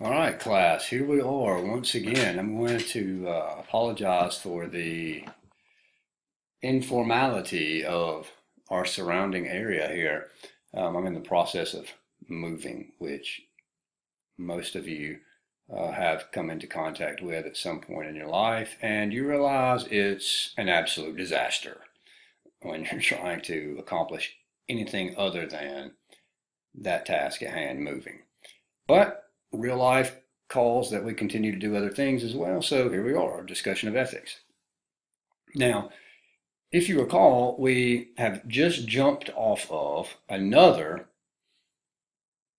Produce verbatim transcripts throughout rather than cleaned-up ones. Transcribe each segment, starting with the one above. All right, class, here we are once again. I'm going to uh, apologize for the informality of our surrounding area here. Um, I'm in the process of moving, which most of you uh, have come into contact with at some point in your life, and you realize it's an absolute disaster when you're trying to accomplish anything other than that task at hand, moving. But real life calls that we continue to do other things as well, so here we are, a discussion of ethics. Now, if you recall, we have just jumped off of another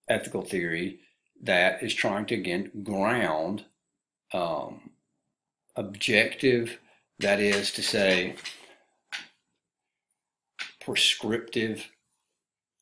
ethical theory that is trying to, again, ground um, objective, that is to say, prescriptive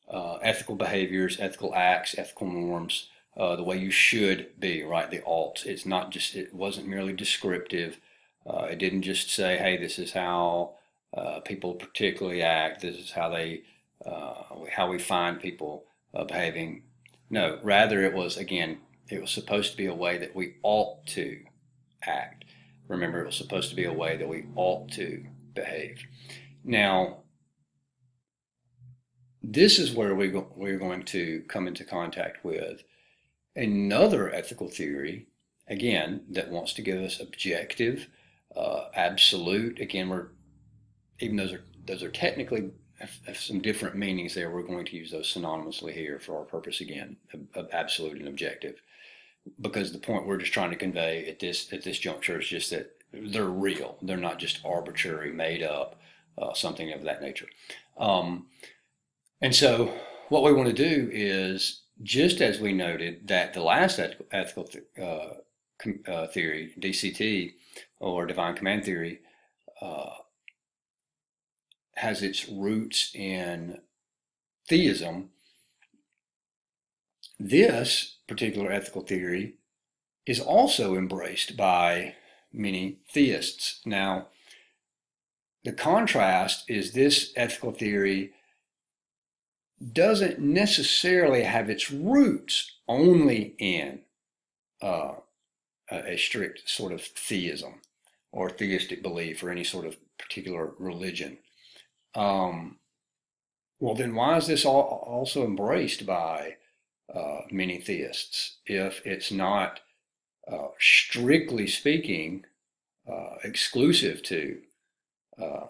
uh, ethical behaviors, ethical acts, ethical norms, Uh, the way you should be, right? The alts. It's not just, it wasn't merely descriptive. Uh, it didn't just say, hey, this is how uh, people particularly act. This is how they, uh, how we find people uh, behaving. No, rather it was, again, it was supposed to be a way that we ought to act. Remember, it was supposed to be a way that we ought to behave. Now, this is where we go, we're going to come into contact with another ethical theory, again, that wants to give us objective, uh, absolute. Again, we're, even those are those are technically have, have some different meanings there. We're going to use those synonymously here for our purpose again, of absolute and objective, because the point we're just trying to convey at this at this juncture is just that they're real. They're not just arbitrary, made up, uh, something of that nature. Um, and so, what we want to do is, just as we noted that the last ethical th uh, uh, theory, D C T, or Divine Command Theory, uh, has its roots in theism, this particular ethical theory is also embraced by many theists. Now, the contrast is this ethical theory doesn't necessarily have its roots only in uh, a strict sort of theism or theistic belief or any sort of particular religion. Um, well, then why is this all also embraced by uh, many theists if it's not, uh, strictly speaking, uh, exclusive to uh,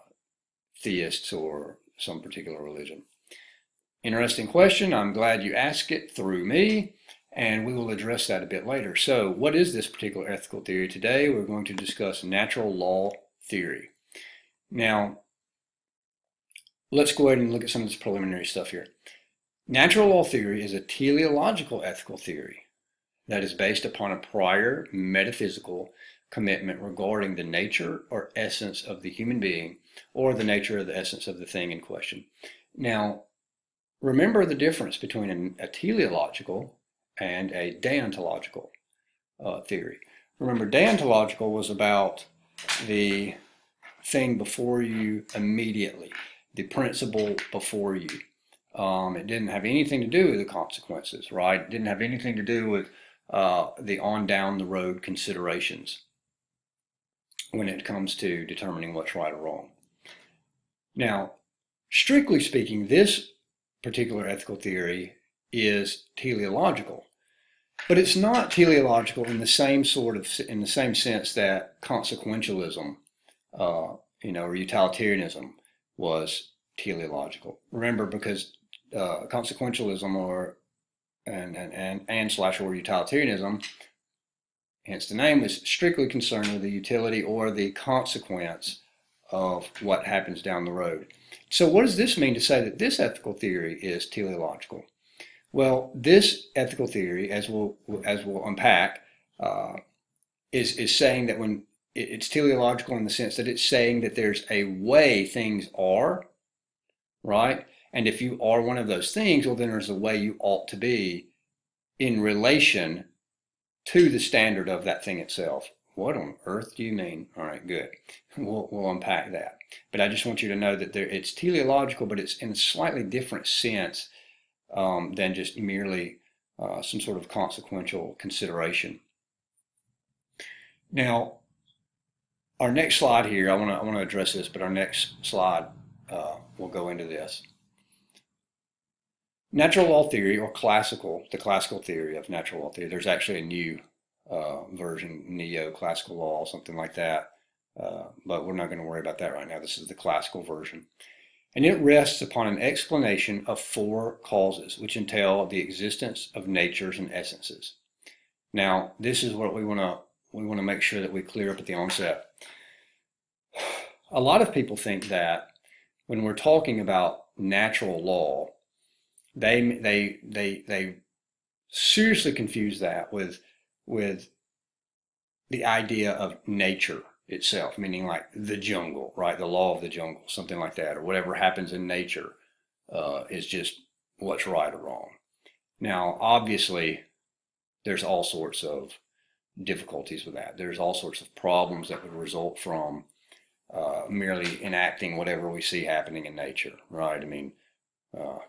theists or some particular religion? Interesting question. I'm glad you asked it through me, and we will address that a bit later. So what is this particular ethical theory? Today we're going to discuss natural law theory. Now, let's go ahead and look at some of this preliminary stuff here. Natural law theory is a teleological ethical theory that is based upon a prior metaphysical commitment regarding the nature or essence of the human being or the nature or the essence of the thing in question. Now, remember the difference between a teleological and a deontological uh, theory. Remember, deontological was about the thing before you immediately, the principle before you. Um, it didn't have anything to do with the consequences, right? It didn't have anything to do with uh, the on down the road considerations when it comes to determining what's right or wrong. Now, strictly speaking, this particular ethical theory is teleological, but it's not teleological in the same sort of in the same sense that consequentialism, uh, you know, or utilitarianism was teleological. Remember, because uh, consequentialism or and and and, and slash or utilitarianism, hence the name, is strictly concerned with the utility or the consequence of what happens down the road. So what does this mean to say that this ethical theory is teleological? Well, this ethical theory, as we'll, as we'll unpack, uh, is, is saying that when it's teleological in the sense that it's saying that there's a way things are, right? And if you are one of those things, well, then there's a way you ought to be in relation to the standard of that thing itself. What on earth do you mean? All right, good. We'll, we'll unpack that. But I just want you to know that there, it's teleological, but it's in a slightly different sense um, than just merely uh, some sort of consequential consideration. Now, our next slide here, I want to I want to address this, but our next slide uh, will go into this. Natural law theory, or classical, the classical theory of natural law theory, there's actually a new uh, version, neo-classical law, something like that, uh, but we're not going to worry about that right now. This is the classical version. And it rests upon an explanation of four causes, which entail the existence of natures and essences. Now, this is what we want to we want to make sure that we clear up at the onset. A lot of people think that when we're talking about natural law, they they they they seriously confuse that with with the idea of nature itself, meaning like the jungle, right? The law of the jungle, something like that, or whatever happens in nature uh, is just what's right or wrong. Now, obviously, there's all sorts of difficulties with that. There's all sorts of problems that would result from uh, merely enacting whatever we see happening in nature, right? I mean, uh,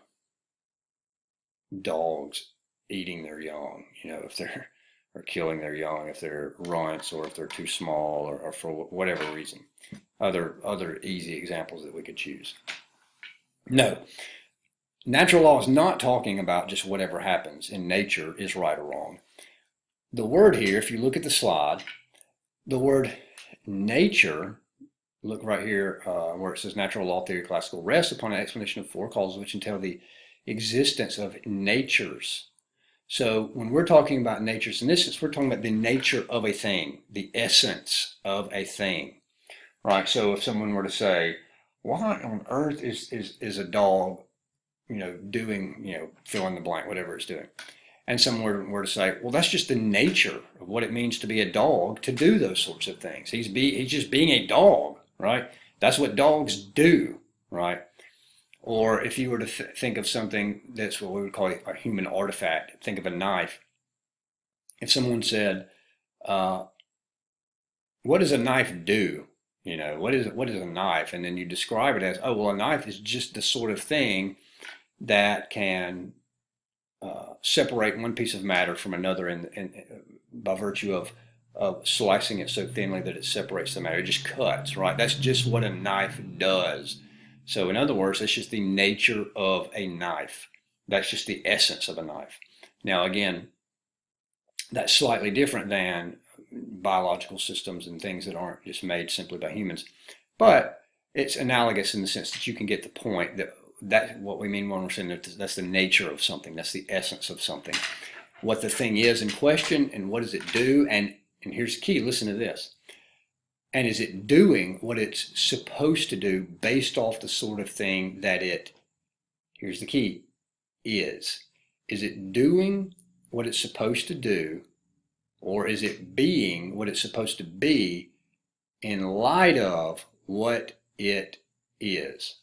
dogs eating their young, you know, if they're or killing their young, if they're runts or if they're too small, or, or for whatever reason. Other, other easy examples that we could choose. No, natural law is not talking about just whatever happens in nature is right or wrong. The word here, if you look at the slide, the word nature, look right here uh, where it says natural law theory classical, rests upon an explanation of four causes which entail the existence of natures. So when we're talking about natures and essence, we're talking about the nature of a thing, the essence of a thing, right? So if someone were to say, why on earth is, is, is a dog, you know, doing, you know, fill in the blank, whatever it's doing. And someone were to say, well, that's just the nature of what it means to be a dog, to do those sorts of things. He's, be, he's just being a dog, right? That's what dogs do, right? Or if you were to th think of something that's what we would call a human artifact, think of a knife. If someone said, uh, what does a knife do? You know, what is, what is a knife? And then you describe it as, oh, well, a knife is just the sort of thing that can uh, separate one piece of matter from another in, in, by virtue of, of slicing it so thinly that it separates the matter. It just cuts, right? That's just what a knife does. So in other words, that's just the nature of a knife. That's just the essence of a knife. Now, again, that's slightly different than biological systems and things that aren't just made simply by humans. But it's analogous in the sense that you can get the point that that's what we mean when we're saying that that's the nature of something. That's the essence of something. What the thing is in question and what does it do? And, and here's the key. Listen to this. And is it doing what it's supposed to do based off the sort of thing that it, here's the key, is? Is it doing what it's supposed to do, or is it being what it's supposed to be in light of what it is?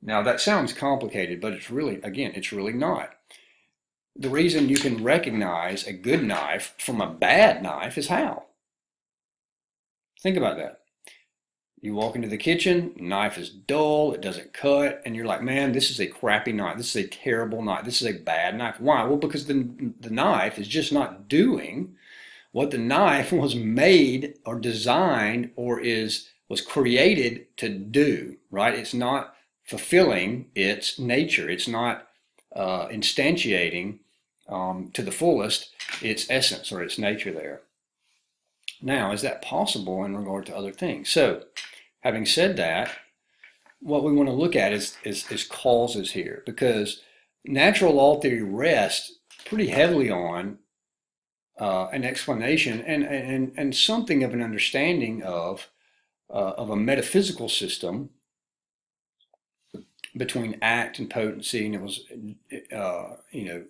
Now, that sounds complicated, but it's really, again, it's really not. The reason you can recognize a good knife from a bad knife is how? Think about that. You walk into the kitchen, knife is dull, it doesn't cut, and you're like, man, this is a crappy knife. This is a terrible knife. This is a bad knife. Why? Well, because the, the knife is just not doing what the knife was made or designed or is was created to do, right? It's not fulfilling its nature. It's not uh, instantiating um, to the fullest its essence or its nature there. Now, is that possible in regard to other things? So, having said that, what we want to look at is, is, is causes here, because natural law theory rests pretty heavily on uh, an explanation and, and, and something of an understanding of, uh, of a metaphysical system between act and potency. And it was, uh, you know,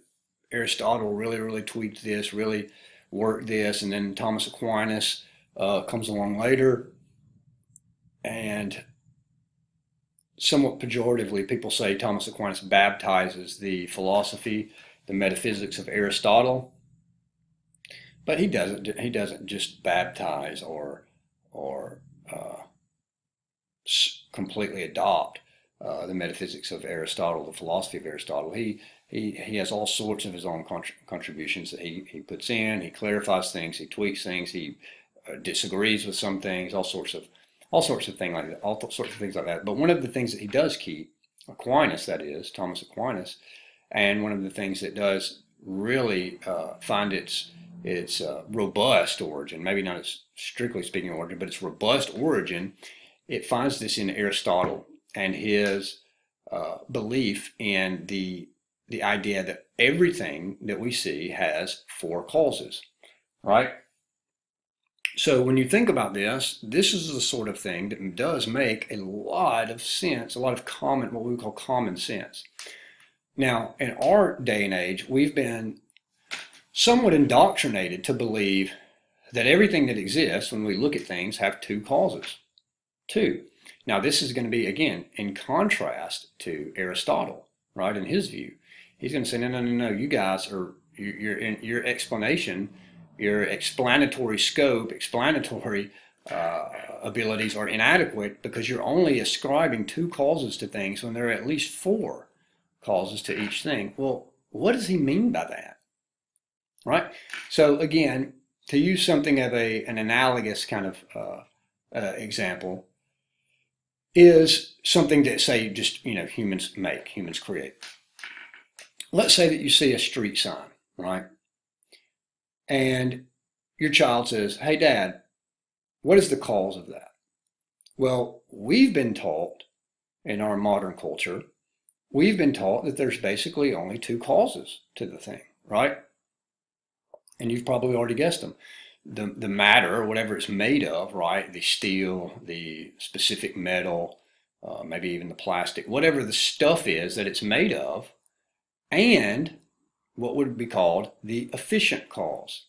Aristotle really, really tweaked this, really work this, and then Thomas Aquinas uh, comes along later, and somewhat pejoratively people say Thomas Aquinas baptizes the philosophy, the metaphysics of Aristotle, but he doesn't he doesn't just baptize or or uh, completely adopt uh, the metaphysics of Aristotle, the philosophy of Aristotle. He He, he has all sorts of his own contr contributions that he, he puts in. He clarifies things, he tweaks things, he uh, disagrees with some things, all sorts of all sorts of things like that, all sorts of things like that. But one of the things that he does keep, Aquinas, that is Thomas Aquinas, and one of the things that does really uh, find its its uh, robust origin, maybe not its strictly speaking origin, but its robust origin, it finds this in Aristotle and his uh, belief in the the idea that everything that we see has four causes, right? So when you think about this, this is the sort of thing that does make a lot of sense, a lot of common, what we call common sense. Now, in our day and age, we've been somewhat indoctrinated to believe that everything that exists, when we look at things, have two causes. Two. Now, this is going to be, again, in contrast to Aristotle, right, in his view. He's going to say, no, no, no, no, you guys are, you, you're in your explanation, your explanatory scope, explanatory uh, abilities are inadequate because you're only ascribing two causes to things when there are at least four causes to each thing. Well, what does he mean by that? Right? So again, to use something of a, an analogous kind of uh, uh, example, is something that, say, just, you know, humans make, humans create. Let's say that you see a street sign, right? And your child says, hey, Dad, what is the cause of that? Well, we've been taught in our modern culture, we've been taught that there's basically only two causes to the thing, right? And you've probably already guessed them. The, the matter, whatever it's made of, right? The steel, the specific metal, uh, maybe even the plastic, whatever the stuff is that it's made of, and what would be called the efficient cause.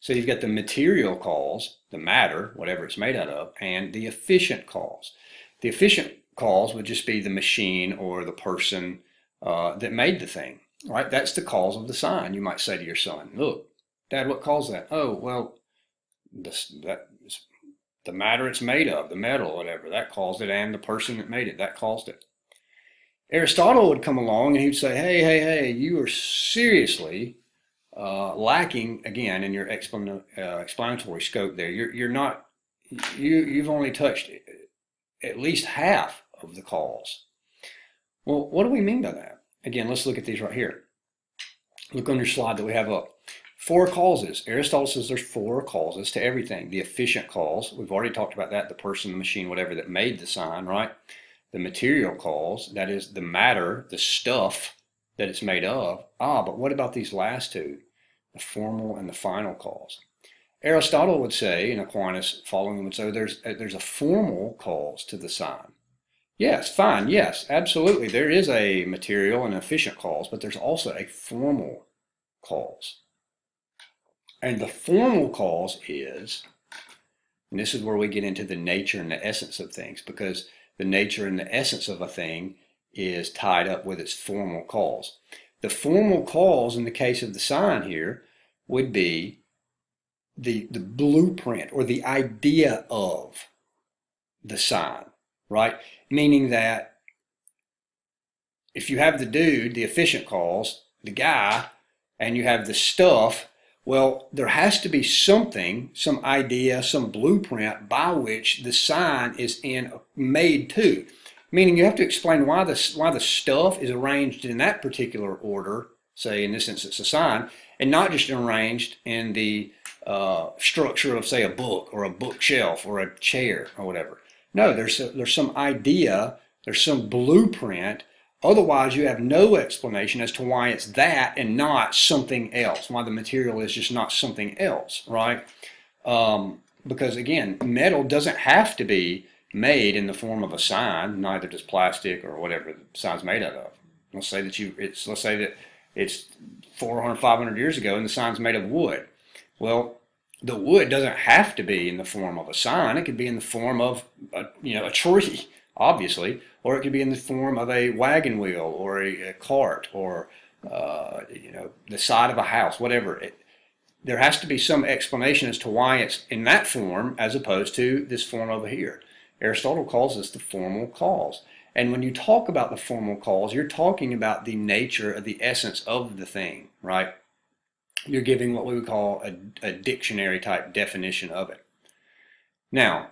So you've got the material cause, the matter, whatever it's made out of, and the efficient cause. The efficient cause would just be the machine or the person uh, that made the thing, right? That's the cause of the sign. You might say to your son, look, Dad, what caused that? Oh, well, this, that, the matter it's made of, the metal or whatever, that caused it, and the person that made it, that caused it. Aristotle would come along and he'd say, hey, hey, hey, you are seriously uh, lacking, again, in your explan uh, explanatory scope there. You're, you're not, you, you've only touched at least half of the cause. Well, what do we mean by that? Again, let's look at these right here. Look on your slide that we have up. Four causes. Aristotle says there's four causes to everything. The efficient cause, we've already talked about that, the person, the machine, whatever that made the sign, right? The material cause, that is the matter, the stuff that it's made of. Ah, but what about these last two, the formal and the final cause? Aristotle would say, and Aquinas following him would say, there's a, there's a formal cause to the sign. Yes, fine, yes, absolutely. There is a material and efficient cause, but there's also a formal cause. And the formal cause is, and this is where we get into the nature and the essence of things, because the nature and the essence of a thing is tied up with its formal cause. The formal cause in the case of the sign here would be the, the blueprint or the idea of the sign, right? Meaning that if you have the dude, the efficient cause, the guy, and you have the stuff, well, there has to be something, some idea, some blueprint by which the sign is in made to. Meaning you have to explain why the, why the stuff is arranged in that particular order, say in this instance a sign, and not just arranged in the uh, structure of, say, a book or a bookshelf or a chair or whatever. No, there's, a, there's some idea, there's some blueprint. Otherwise, you have no explanation as to why it's that and not something else, why the material is just not something else, right? Um, because, again, metal doesn't have to be made in the form of a sign, neither does plastic or whatever the sign's made out of. Let's say that you, it's, let's say that it's four hundred, five hundred years ago and the sign's made of wood. Well, the wood doesn't have to be in the form of a sign. It could be in the form of, a, you know, a tree, obviously, or it could be in the form of a wagon wheel or a, a cart or, uh, you know, the side of a house, whatever. It, there has to be some explanation as to why it's in that form as opposed to this form over here. Aristotle calls this the formal cause. And when you talk about the formal cause, you're talking about the nature of the essence of the thing, right? You're giving what we would call a, a dictionary type definition of it. Now,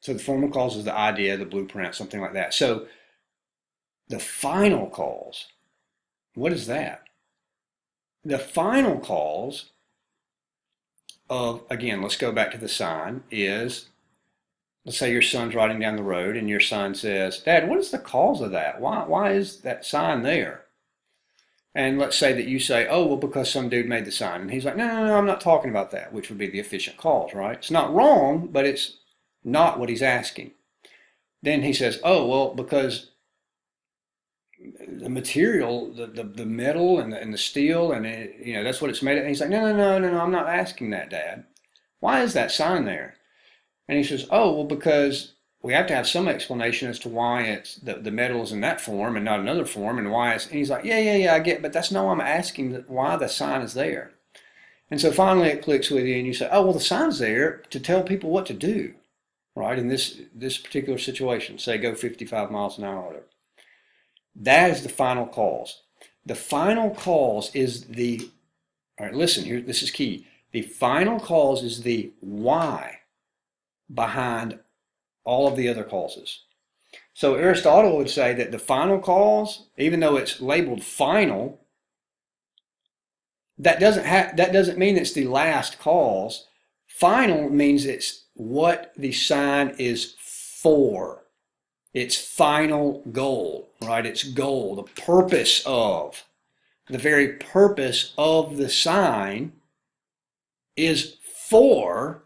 so the formal cause is the idea, the blueprint, something like that. So the final cause, what is that? The final cause of, again, let's go back to the sign, is, let's say your son's riding down the road and your son says, Dad, what is the cause of that? Why, why is that sign there? And let's say that you say, oh, well, because some dude made the sign. And he's like, no, no, no, I'm not talking about that, which would be the efficient cause, right? It's not wrong, but it's not what he's asking. Then he says, oh, well, because the material, the, the, the metal and the, and the steel, and it, you know, that's what it's made of. And he's like, no, no, no, no, no, I'm not asking that, Dad. Why is that sign there? And he says, oh, well, because we have to have some explanation as to why it's the, the metal is in that form and not another form, and why it's, and he's like, yeah, yeah, yeah, I get it, but that's not why I'm asking why the sign is there. And so finally it clicks with you and you say, oh, well, the sign's there to tell people what to do, right? In this, this particular situation, say go fifty-five miles an hour or whatever. That is the final cause. The final cause is the, all right, listen, here, this is key. The final cause is the why behind all of the other causes. So Aristotle would say that the final cause, even though it's labeled final, that doesn't have, that doesn't mean it's the last cause. Final means it's what the sign is for. Its final goal, right? Its goal, the purpose of, the very purpose of the sign is for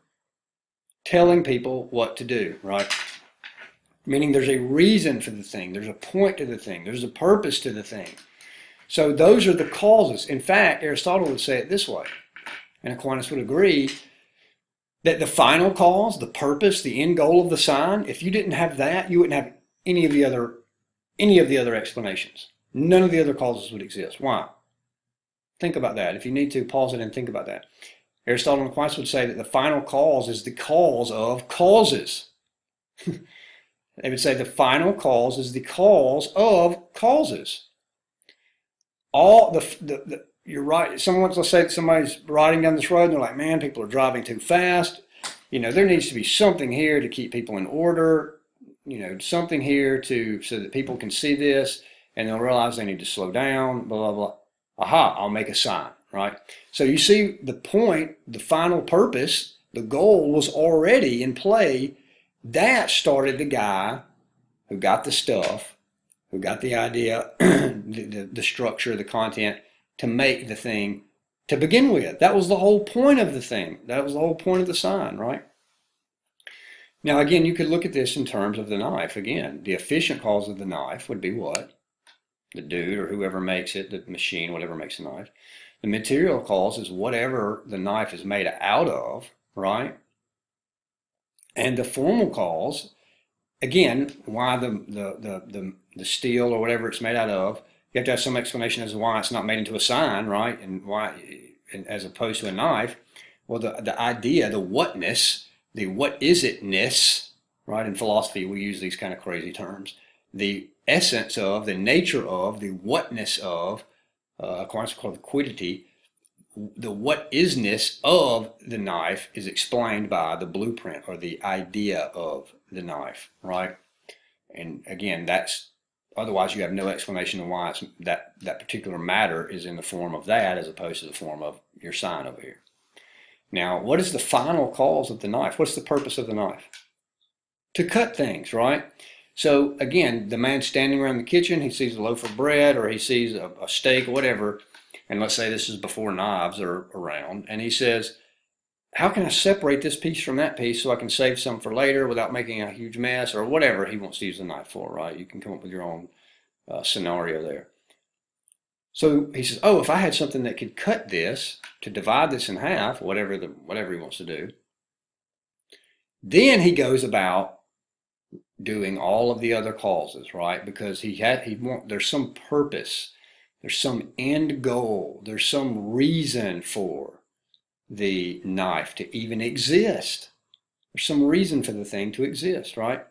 telling people what to do, right? Meaning there's a reason for the thing. There's a point to the thing. There's a purpose to the thing. So those are the causes. In fact, Aristotle would say it this way, and Aquinas would agree, that the final cause, the purpose, the end goal of the sign, if you didn't have that, you wouldn't have any of the other, any of the other explanations. None of the other causes would exist. Why? Think about that. If you need to, pause it and think about that. Aristotle and Aquinas would say that the final cause is the cause of causes. They would say the final cause is the cause of causes. All the, the, the you're right. Someone, let's say that somebody's riding down this road and they're like, man, people are driving too fast. You know, there needs to be something here to keep people in order. You know, something here to, so that people can see this and they'll realize they need to slow down, blah, blah, blah. Aha, I'll make a sign. Right? So you see the point, the final purpose, the goal was already in play. That started the guy who got the stuff, who got the idea, the, the, the structure, the content to make the thing to begin with. That was the whole point of the thing. That was the whole point of the sign, right? Now, again, you could look at this in terms of the knife. Again, the efficient cause of the knife would be what? The dude or whoever makes it, the machine, whatever makes the knife. The material cause is whatever the knife is made out of, right? And the formal cause, again, why the, the, the, the, the steel or whatever it's made out of, you have to have some explanation as to why it's not made into a sign, right? And why, and as opposed to a knife. Well, the, the idea, the whatness, the what is it-ness, right? In philosophy, we use these kind of crazy terms. The essence of, the nature of, the whatness of, Uh, Aquinas called the quiddity, the what isness of the knife is explained by the blueprint or the idea of the knife, right? And again, that's, otherwise you have no explanation of why it's, that, that particular matter is in the form of that as opposed to the form of your sign over here. Now, what is the final cause of the knife? What's the purpose of the knife? To cut things, right? So again, the man standing around the kitchen, he sees a loaf of bread or he sees a, a steak or whatever, and let's say this is before knives are around, and he says, how can I separate this piece from that piece so I can save some for later without making a huge mess or whatever he wants to use the knife for, right? You can come up with your own uh, scenario there. So he says, oh, if I had something that could cut this to divide this in half, whatever, the, whatever he wants to do, then he goes about doing all of the other causes, right? Because he had, he want, there's some purpose, there's some end goal, there's some reason for the knife to even exist. There's some reason for the thing to exist, right?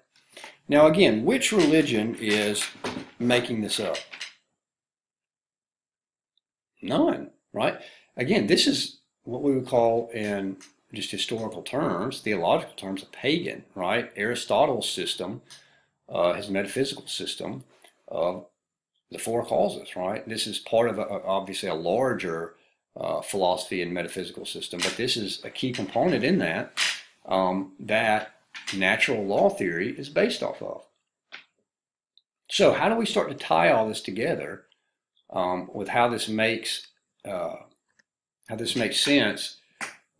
Now again, which religion is making this up? None, right? Again, this is what we would call, in just historical terms, theological terms, a pagan, right? Aristotle's system, uh, his metaphysical system of the four causes, right? This is part of, a, obviously, a larger uh, philosophy and metaphysical system, but this is a key component in that, um, that natural law theory is based off of. So how do we start to tie all this together um, with how this makes uh, how this makes sense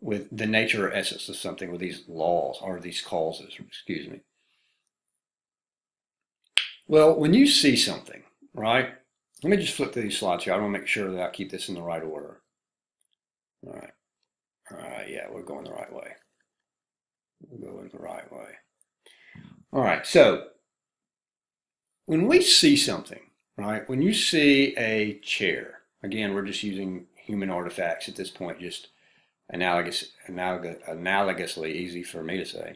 with the nature or essence of something, with these laws or these causes, excuse me? Well, when you see something, right? Let me just flip through these slides here. I want to make sure that I keep this in the right order. All right. All right, yeah, we're going the right way. We're going the right way. All right, so when we see something, right? When you see a chair, again, we're just using human artifacts at this point, just analogous, analogous, analogously easy for me to say,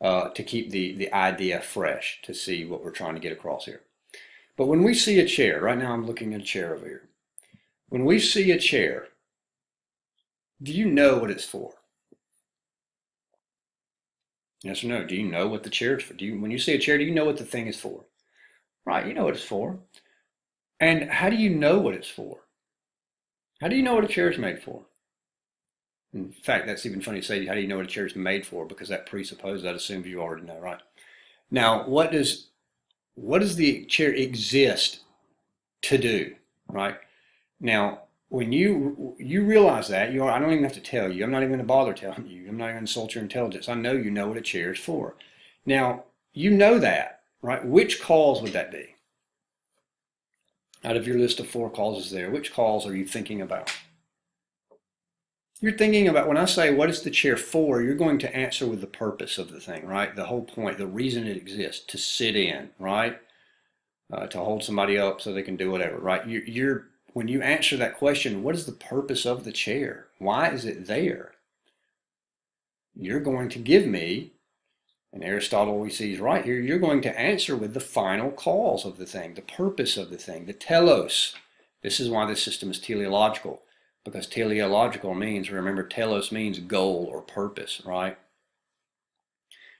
uh, to keep the, the idea fresh, to see what we're trying to get across here. But when we see a chair, right now I'm looking at a chair over here. When we see a chair, do you know what it's for? Yes or no? Do you know what the chair is for? Do you, when you see a chair, do you know what the thing is for? Right, you know what it's for. And how do you know what it's for? How do you know what a chair is made for? In fact, that's even funny to say, how do you know what a chair is made for? Because that presupposes, that assumes you already know, right? Now, what does, what does the chair exist to do, right? Now, when you you realize that, you are, I don't even have to tell you. I'm not even going to bother telling you. I'm not even going to insult your intelligence. I know you know what a chair is for. Now, you know that, right? Which cause would that be? Out of your list of four causes there, which cause are you thinking about? You're thinking about, when I say what is the chair for, you're going to answer with the purpose of the thing, right? The whole point, the reason it exists, to sit in, right? Uh, to hold somebody up so they can do whatever, right? You, you're, when you answer that question, what is the purpose of the chair? Why is it there? You're going to give me, and Aristotle we see is right here, you're going to answer with the final cause of the thing, the purpose of the thing, the telos. This is why this system is teleological. Because teleological means, remember, telos means goal or purpose, right?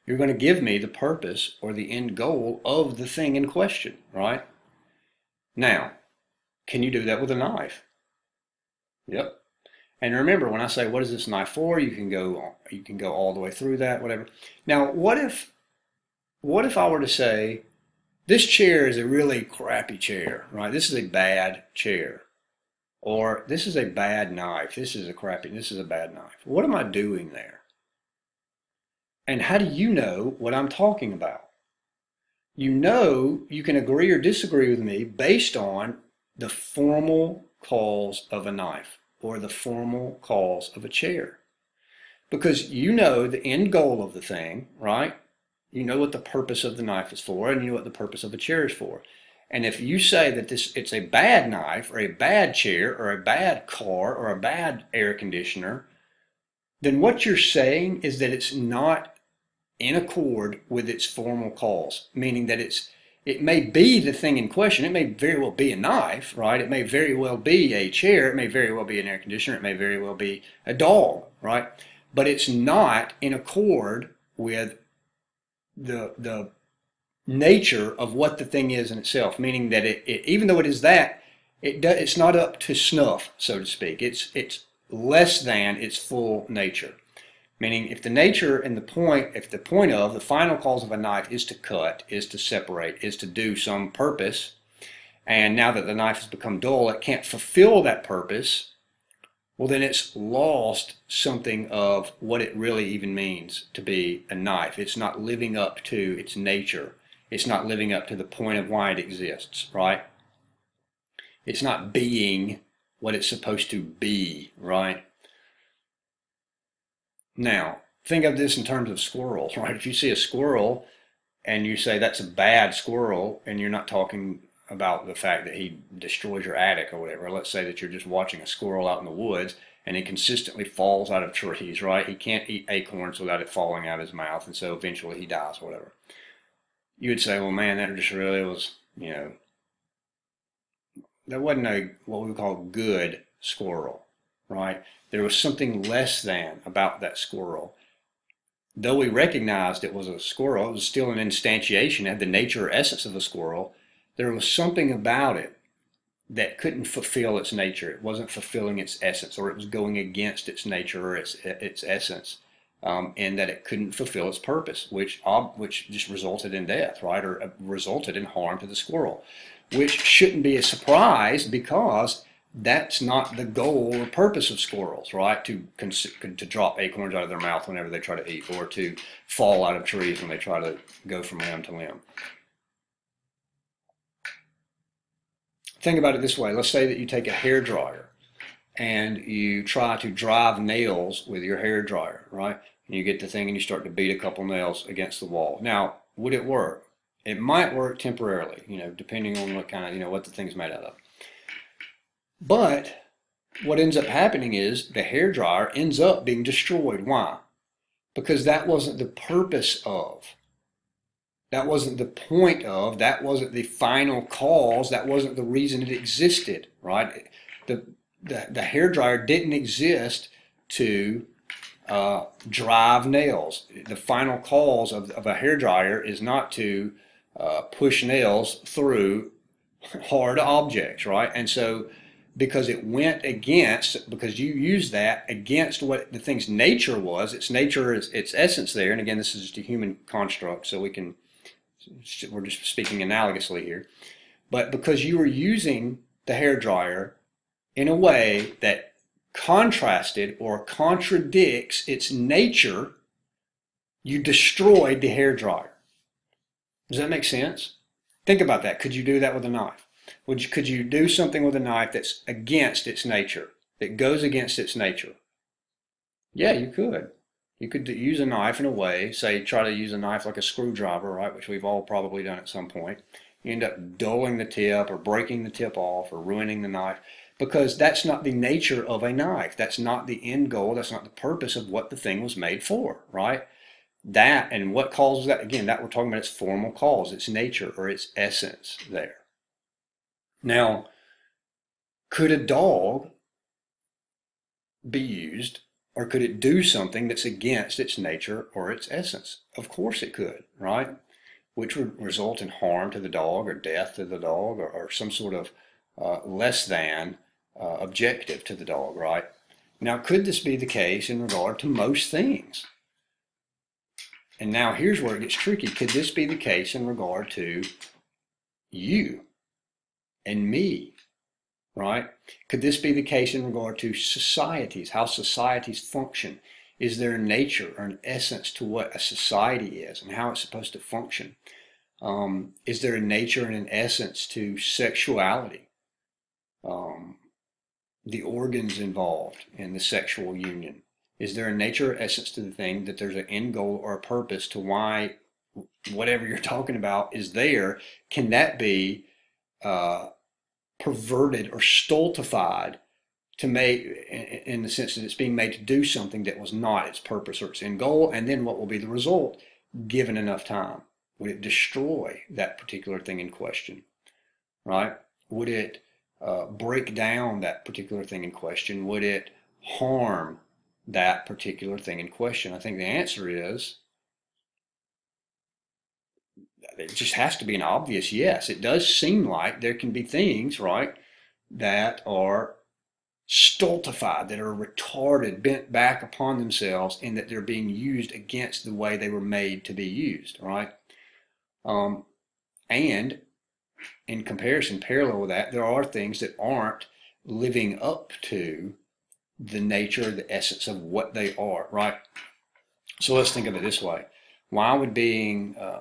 You're going to give me the purpose or the end goal of the thing in question, right? Now, can you do that with a knife? Yep. And remember, when I say, what is this knife for? You can go, you can go all the way through that, whatever. Now, what if, what if I were to say, this chair is a really crappy chair, right? This is a bad chair. Or this is a bad knife, this is a crappy, this is a bad knife. What am I doing there? And how do you know what I'm talking about? You know, you can agree or disagree with me based on the formal cause of a knife or the formal cause of a chair. Because you know the end goal of the thing, right? You know what the purpose of the knife is for, and you know what the purpose of a chair is for. And if you say that this, it's a bad knife or a bad chair or a bad car or a bad air conditioner, then what you're saying is that it's not in accord with its formal cause, meaning that it's, it may be the thing in question. It may very well be a knife, right? It may very well be a chair. It may very well be an air conditioner. It may very well be a dog, right? But it's not in accord with the the nature of what the thing is in itself, meaning that it, it even though it is that, it do, it's not up to snuff, so to speak. It's it's less than its full nature, meaning if the nature and the point, if the point of the final cause of a knife is to cut, is to separate, is to do some purpose, and now that the knife has become dull, it can't fulfill that purpose, well, then it's lost something of what it really even means to be a knife. It's not living up to its nature. It's not living up to the point of why it exists, right? It's not being what it's supposed to be, right? Now, think of this in terms of squirrels, right? If you see a squirrel and you say that's a bad squirrel, and you're not talking about the fact that he destroys your attic or whatever. Let's say that you're just watching a squirrel out in the woods and he consistently falls out of trees, right? He can't eat acorns without it falling out of his mouth, and so eventually he dies or whatever. you would say, well, man, that just really was, you know, that wasn't a, what we call good squirrel, right? There was something less than about that squirrel. Though we recognized it was a squirrel, it was still an instantiation, had the nature or essence of a squirrel. There was something about it that couldn't fulfill its nature. It wasn't fulfilling its essence, or it was going against its nature or its its essence, um, and that it couldn't fulfill its purpose, which which just resulted in death, right, or resulted in harm to the squirrel, which shouldn't be a surprise because that's not the goal or purpose of squirrels, right? To to drop acorns out of their mouth whenever they try to eat, or to fall out of trees when they try to go from limb to limb. Think about it this way. Let's say that you take a hairdryer and you try to drive nails with your hairdryer, right? And you get the thing and you start to beat a couple nails against the wall. Now, would it work? It might work temporarily, you know, depending on what kind of, you know, what the thing's made out of. But what ends up happening is the hairdryer ends up being destroyed. Why? Because that wasn't the purpose of. That wasn't the point of. That wasn't the final cause. That wasn't the reason it existed, right? The, the, the hairdryer didn't exist to uh, drive nails. The final cause of, of a hairdryer is not to uh, push nails through hard objects, right? And so, because it went against, because you used that against what the thing's nature was, its nature is its essence there. And again, this is just a human construct, so we can, we're just speaking analogously here. But because you were using the hairdryer in a way that contrasted or contradicts its nature, you destroyed the hairdryer. Does that make sense? Think about that. Could you do that with a knife? Would you, could you do something with a knife that's against its nature, that goes against its nature? Yeah, you could. You could use a knife in a way, say try to use a knife like a screwdriver, right, which we've all probably done at some point. You end up dulling the tip or breaking the tip off or ruining the knife because that's not the nature of a knife. That's not the end goal. That's not the purpose of what the thing was made for, right? That, and what causes that? Again, that we're talking about its formal cause, its nature or its essence there. Now, could a dog be used, or could it do something that's against its nature or its essence? Of course it could, right? Which would result in harm to the dog or death to the dog, or, or some sort of uh, less than uh, objective to the dog, right? Now, could this be the case in regard to most things? And now here's where it gets tricky. Could this be the case in regard to you and me, right? Could this be the case in regard to societies, how societies function? Is there a nature or an essence to what a society is and how it's supposed to function? Um, is there a nature and an essence to sexuality, um, the organs involved in the sexual union? Is there a nature or essence to the thing that there's an end goal or a purpose to why whatever you're talking about is there? Can that be Uh, perverted or stultified to make, in, in the sense that it's being made to do something that was not its purpose or its end goal? And then what will be the result given enough time? Would it destroy that particular thing in question, right? Would it uh, break down that particular thing in question? Would it harm that particular thing in question? I think the answer is, it just has to be an obvious yes. It does seem like there can be things, right, that are stultified, that are retarded, bent back upon themselves, and that they're being used against the way they were made to be used, right? Um, and in comparison, parallel with that, there are things that aren't living up to the nature, the essence of what they are, right? So let's think of it this way. Why would being uh,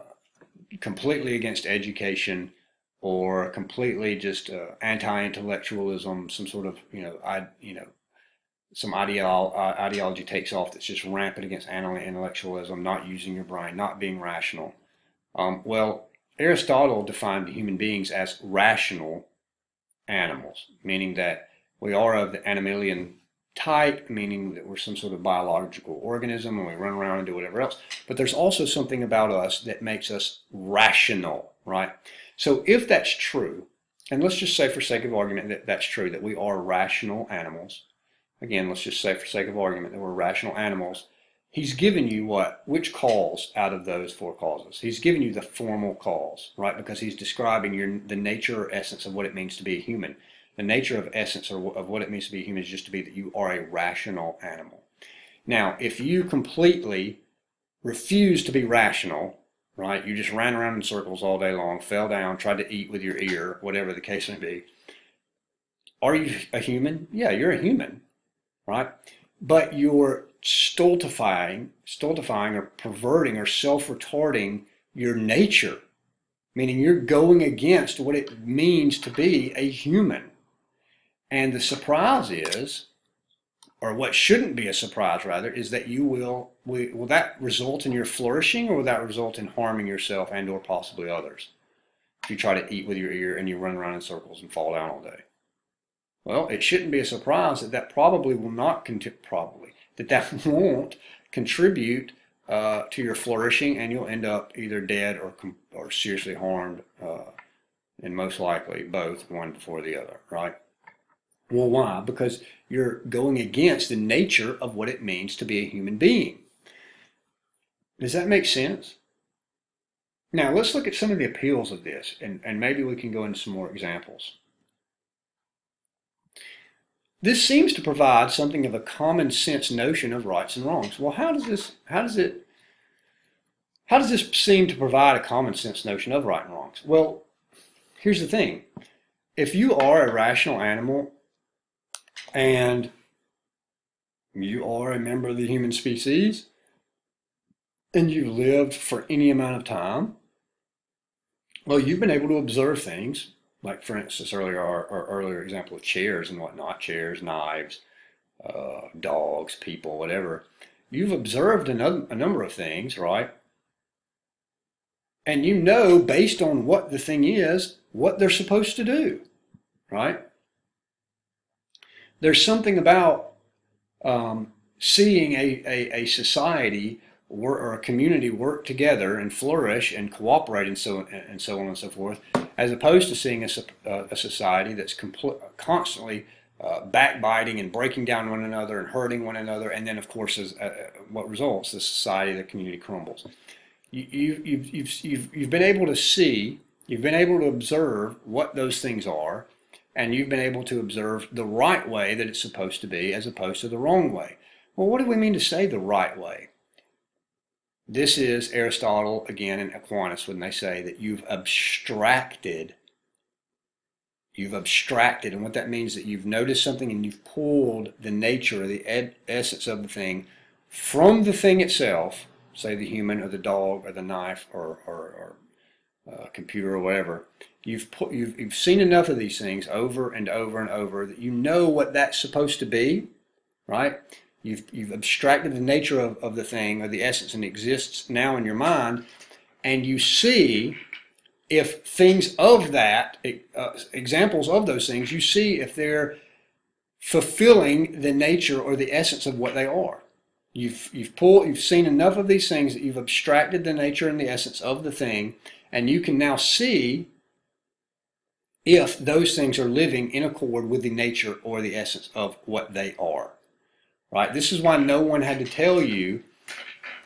completely against education, or completely just uh, anti-intellectualism, some sort of you know, I you know, some ideolo ideology takes off that's just rampant against anti-intellectualism, not using your brain, not being rational. Um, well, Aristotle defined human beings as rational animals, meaning that we are of the animalian type, meaning that we're some sort of biological organism and we run around and do whatever else. But there's also something about us that makes us rational, right? So if that's true, and let's just say for sake of argument that that's true, that we are rational animals. Again, let's just say for sake of argument that we're rational animals. He's given you what? Which cause out of those four causes? He's given you the formal cause, right? Because he's describing your, the nature or essence of what it means to be a human. The nature of essence or of what it means to be human is just to be that you are a rational animal. Now, if you completely refuse to be rational, right, you just ran around in circles all day long, fell down, tried to eat with your ear, whatever the case may be, are you a human? Yeah, you're a human, right? But you're stultifying, stultifying or perverting or self-retarding your nature, meaning you're going against what it means to be a human. And the surprise is, or what shouldn't be a surprise rather, is that you will, will that result in your flourishing, or will that result in harming yourself and or possibly others? If you try to eat with your ear and you run around in circles and fall down all day. Well, it shouldn't be a surprise that that probably will not, probably, that that won't contribute uh, to your flourishing, and you'll end up either dead or, or seriously harmed, uh, and most likely both, one before the other, right? Well, why? Because you're going against the nature of what it means to be a human being. Does that make sense? Now, let's look at some of the appeals of this, and, and maybe we can go into some more examples. This seems to provide something of a common sense notion of rights and wrongs. Well, how does this, how does it, how does this seem to provide a common sense notion of right and wrongs? Well, here's the thing. If you are a rational animal, and you are a member of the human species, and you've lived for any amount of time, well, you've been able to observe things, like for instance earlier our, our earlier example of chairs and whatnot, chairs, knives, uh, dogs, people, whatever. You've observed another, a number of things, right? And you know, based on what the thing is, what they're supposed to do, right? There's something about um, seeing a, a, a society or, or a community work together and flourish and cooperate and so, and so on and so forth, as opposed to seeing a, uh, a society that's constantly uh, backbiting and breaking down one another and hurting one another, and then, of course, as, uh, what results, the society, the community crumbles. You, you, you've, you've, you've, you've been able to see, you've been able to observe what those things are, and you've been able to observe the right way that it's supposed to be as opposed to the wrong way. Well, what do we mean to say the right way? This is Aristotle, again, and Aquinas, when they say that you've abstracted. You've abstracted, and what that means is that you've noticed something and you've pulled the nature or the ed essence of the thing from the thing itself, say the human or the dog or the knife or, or, or uh, computer or whatever. You've, put, you've, you've seen enough of these things over and over and over that you know what that's supposed to be, right? You've, you've abstracted the nature of, of the thing or the essence, and exists now in your mind, and you see if things of that, uh, examples of those things, you see if they're fulfilling the nature or the essence of what they are. You've, you've, pulled, you've seen enough of these things that you've abstracted the nature and the essence of the thing, and you can now see if those things are living in accord with the nature or the essence of what they are, right? This is why no one had to tell you.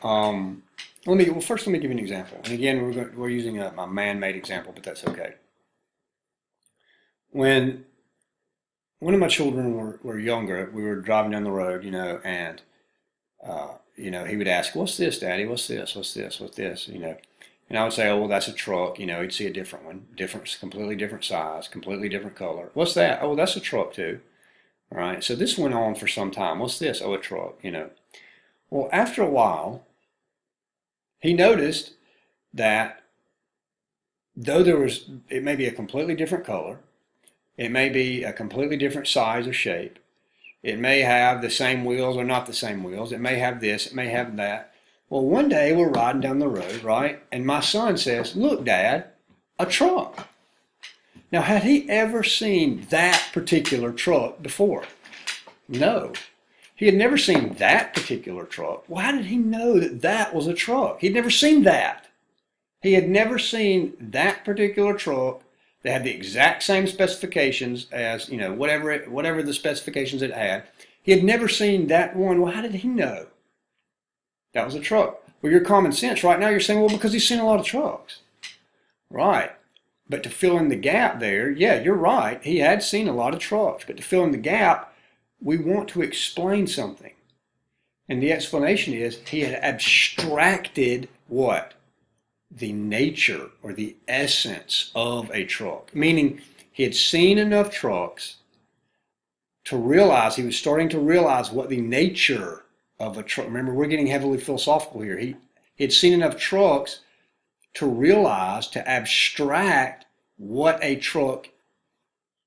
Um, let me well first. Let me give you an example. And again, we're going, we're using a, a man-made example, but that's okay. When one of my children were, were younger, we were driving down the road, you know, and uh, you know, he would ask, "What's this, Daddy? What's this? What's this? What's this?" You know. And I would say, oh, well, that's a truck. You know, he'd see a different one, different, completely different size, completely different color. What's that? Oh, that's a truck too. All right. So this went on for some time. What's this? Oh, a truck, you know. Well, after a while, he noticed that though there was, it may be a completely different color, it may be a completely different size or shape, it may have the same wheels or not the same wheels, it may have this, it may have that. Well, one day we're riding down the road, right? And my son says, look, Dad, a truck. Now, had he ever seen that particular truck before? No. He had never seen that particular truck. Why did he know that that was a truck? He'd never seen that. He had never seen that particular truck that had the exact same specifications as, you know, whatever it, whatever the specifications it had. He had never seen that one. Well, how did he know that was a truck? Well, your common sense right now, you're saying, well, because he's seen a lot of trucks. Right. But to fill in the gap there, yeah, you're right. He had seen a lot of trucks. But to fill in the gap, we want to explain something. And the explanation is he had abstracted what? The nature or the essence of a truck, meaning he had seen enough trucks to realize, he was starting to realize what the nature of a truck. Remember, we're getting heavily philosophical here. He, he had seen enough trucks to realize, to abstract what a truck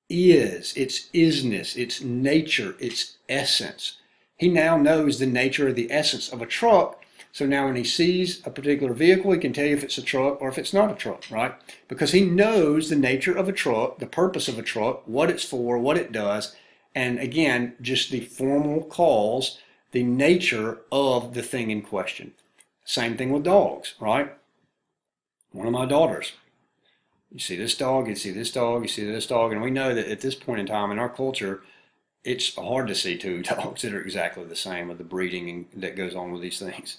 is, its isness, its nature, its essence. He now knows the nature or the essence of a truck. So now when he sees a particular vehicle, he can tell you if it's a truck or if it's not a truck, right? Because he knows the nature of a truck, the purpose of a truck, what it's for, what it does, and again, just the formal cause, the nature of the thing in question. Same thing with dogs, right? One of my daughters, you see this dog, you see this dog, you see this dog, and we know that at this point in time in our culture, it's hard to see two dogs that are exactly the same with the breeding that goes on with these things.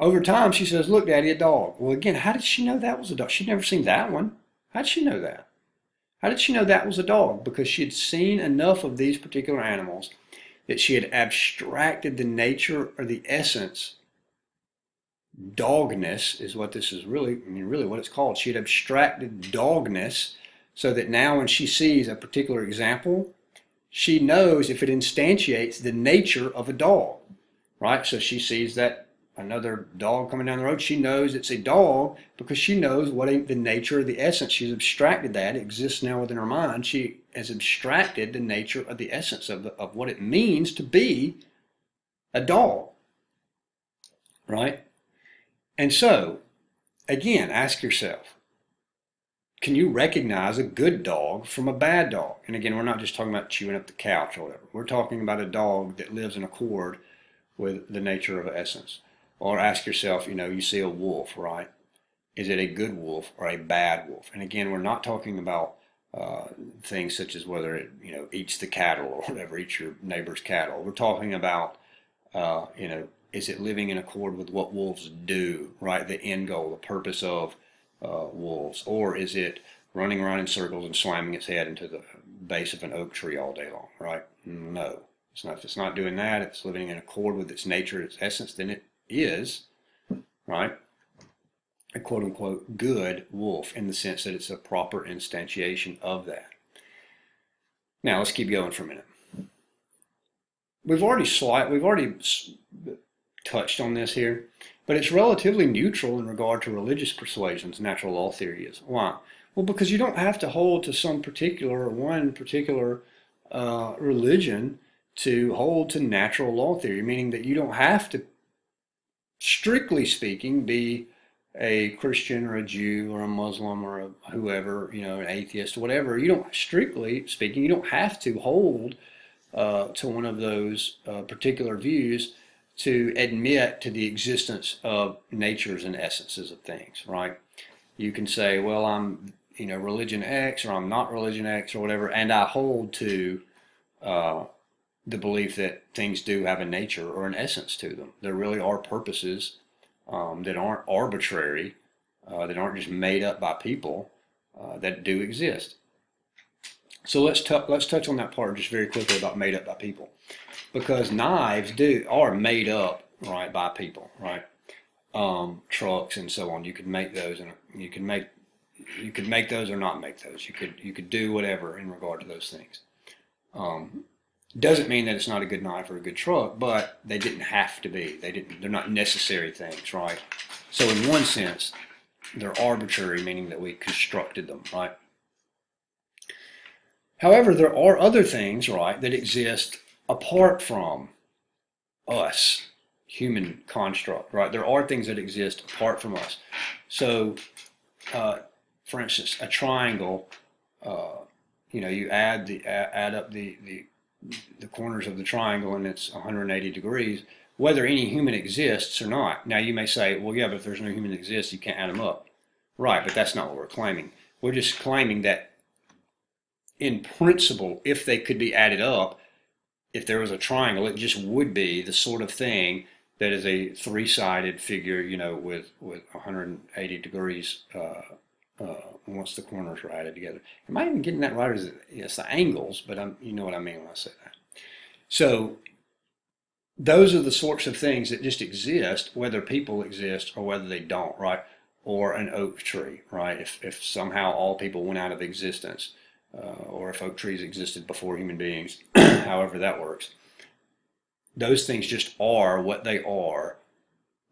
Over time, she says, look, Daddy, a dog. Well, again, how did she know that was a dog? She'd never seen that one. How did she know that? How did she know that was a dog? Because she had seen enough of these particular animals that she had abstracted the nature or the essence. Dogness is what this is really, I mean, really what it's called. She had abstracted dogness so that now when she sees a particular example, she knows if it instantiates the nature of a dog, right? So she sees that another dog coming down the road, she knows it's a dog because she knows what a, the nature of the essence. She's abstracted that. It exists now within her mind. She has abstracted the nature of the essence of, the, of what it means to be a dog, right? And so, again, ask yourself, can you recognize a good dog from a bad dog? And again, we're not just talking about chewing up the couch or whatever. We're talking about a dog that lives in accord with the nature of essence. Or ask yourself, you know, you see a wolf, right? Is it a good wolf or a bad wolf? And again, we're not talking about uh, things such as whether it, you know, eats the cattle or whatever, eats your neighbor's cattle. We're talking about, uh, you know, is it living in accord with what wolves do, right? The end goal, the purpose of uh, wolves. Or is it running around in circles and slamming its head into the base of an oak tree all day long, right? No. It's not, if it's not doing that, if it's living in accord with its nature, its essence, then it is, right, a quote-unquote good wolf in the sense that it's a proper instantiation of that. Now let's keep going for a minute. We've already slight, we've already touched on this here, but it's relatively neutral in regard to religious persuasions, natural law theory is. Why? Well, because you don't have to hold to some particular, one particular uh, religion to hold to natural law theory, meaning that you don't have to, strictly speaking, be a Christian or a Jew or a Muslim or a whoever, you know, an atheist or whatever. You don't, strictly speaking, you don't have to hold uh, to one of those uh, particular views to admit to the existence of natures and essences of things, right? You can say, well, I'm, you know, religion X, or I'm not religion X or whatever, and I hold to uh, the belief that things do have a nature or an essence to them. There really are purposes um, that aren't arbitrary, uh, that aren't just made up by people, uh, that do exist. So let's, let's touch on that part just very quickly about made up by people. Because knives do are made up, right, by people, right? Um, trucks and so on. You could make those, and you could make you could make those or not make those. You could you could do whatever in regard to those things. Um, Doesn't mean that it's not a good knife or a good truck, but they didn't have to be. They didn't. They're not necessary things, right? So in one sense, they're arbitrary, meaning that we constructed them, right? However, there are other things, right, that exist apart from us, human construct, right? There are things that exist apart from us. So, uh, for instance, a triangle. Uh, you know, you add the add up the the the corners of the triangle and it's one hundred eighty degrees, whether any human exists or not. Now you may say, well, yeah, but if there's no human exists, you can't add them up. Right, but that's not what we're claiming. We're just claiming that in principle, if they could be added up, if there was a triangle, it just would be the sort of thing that is a three-sided figure, you know, with, with one hundred eighty degrees uh, uh, once the corners are added together. Am I even getting that right? Is it, it's the angles, but I'm, you know what I mean when I say that. So those are the sorts of things that just exist, whether people exist or whether they don't, right? Or an oak tree, right? If, if somehow all people went out of existence, uh, or if oak trees existed before human beings, however that works. Those things just are what they are,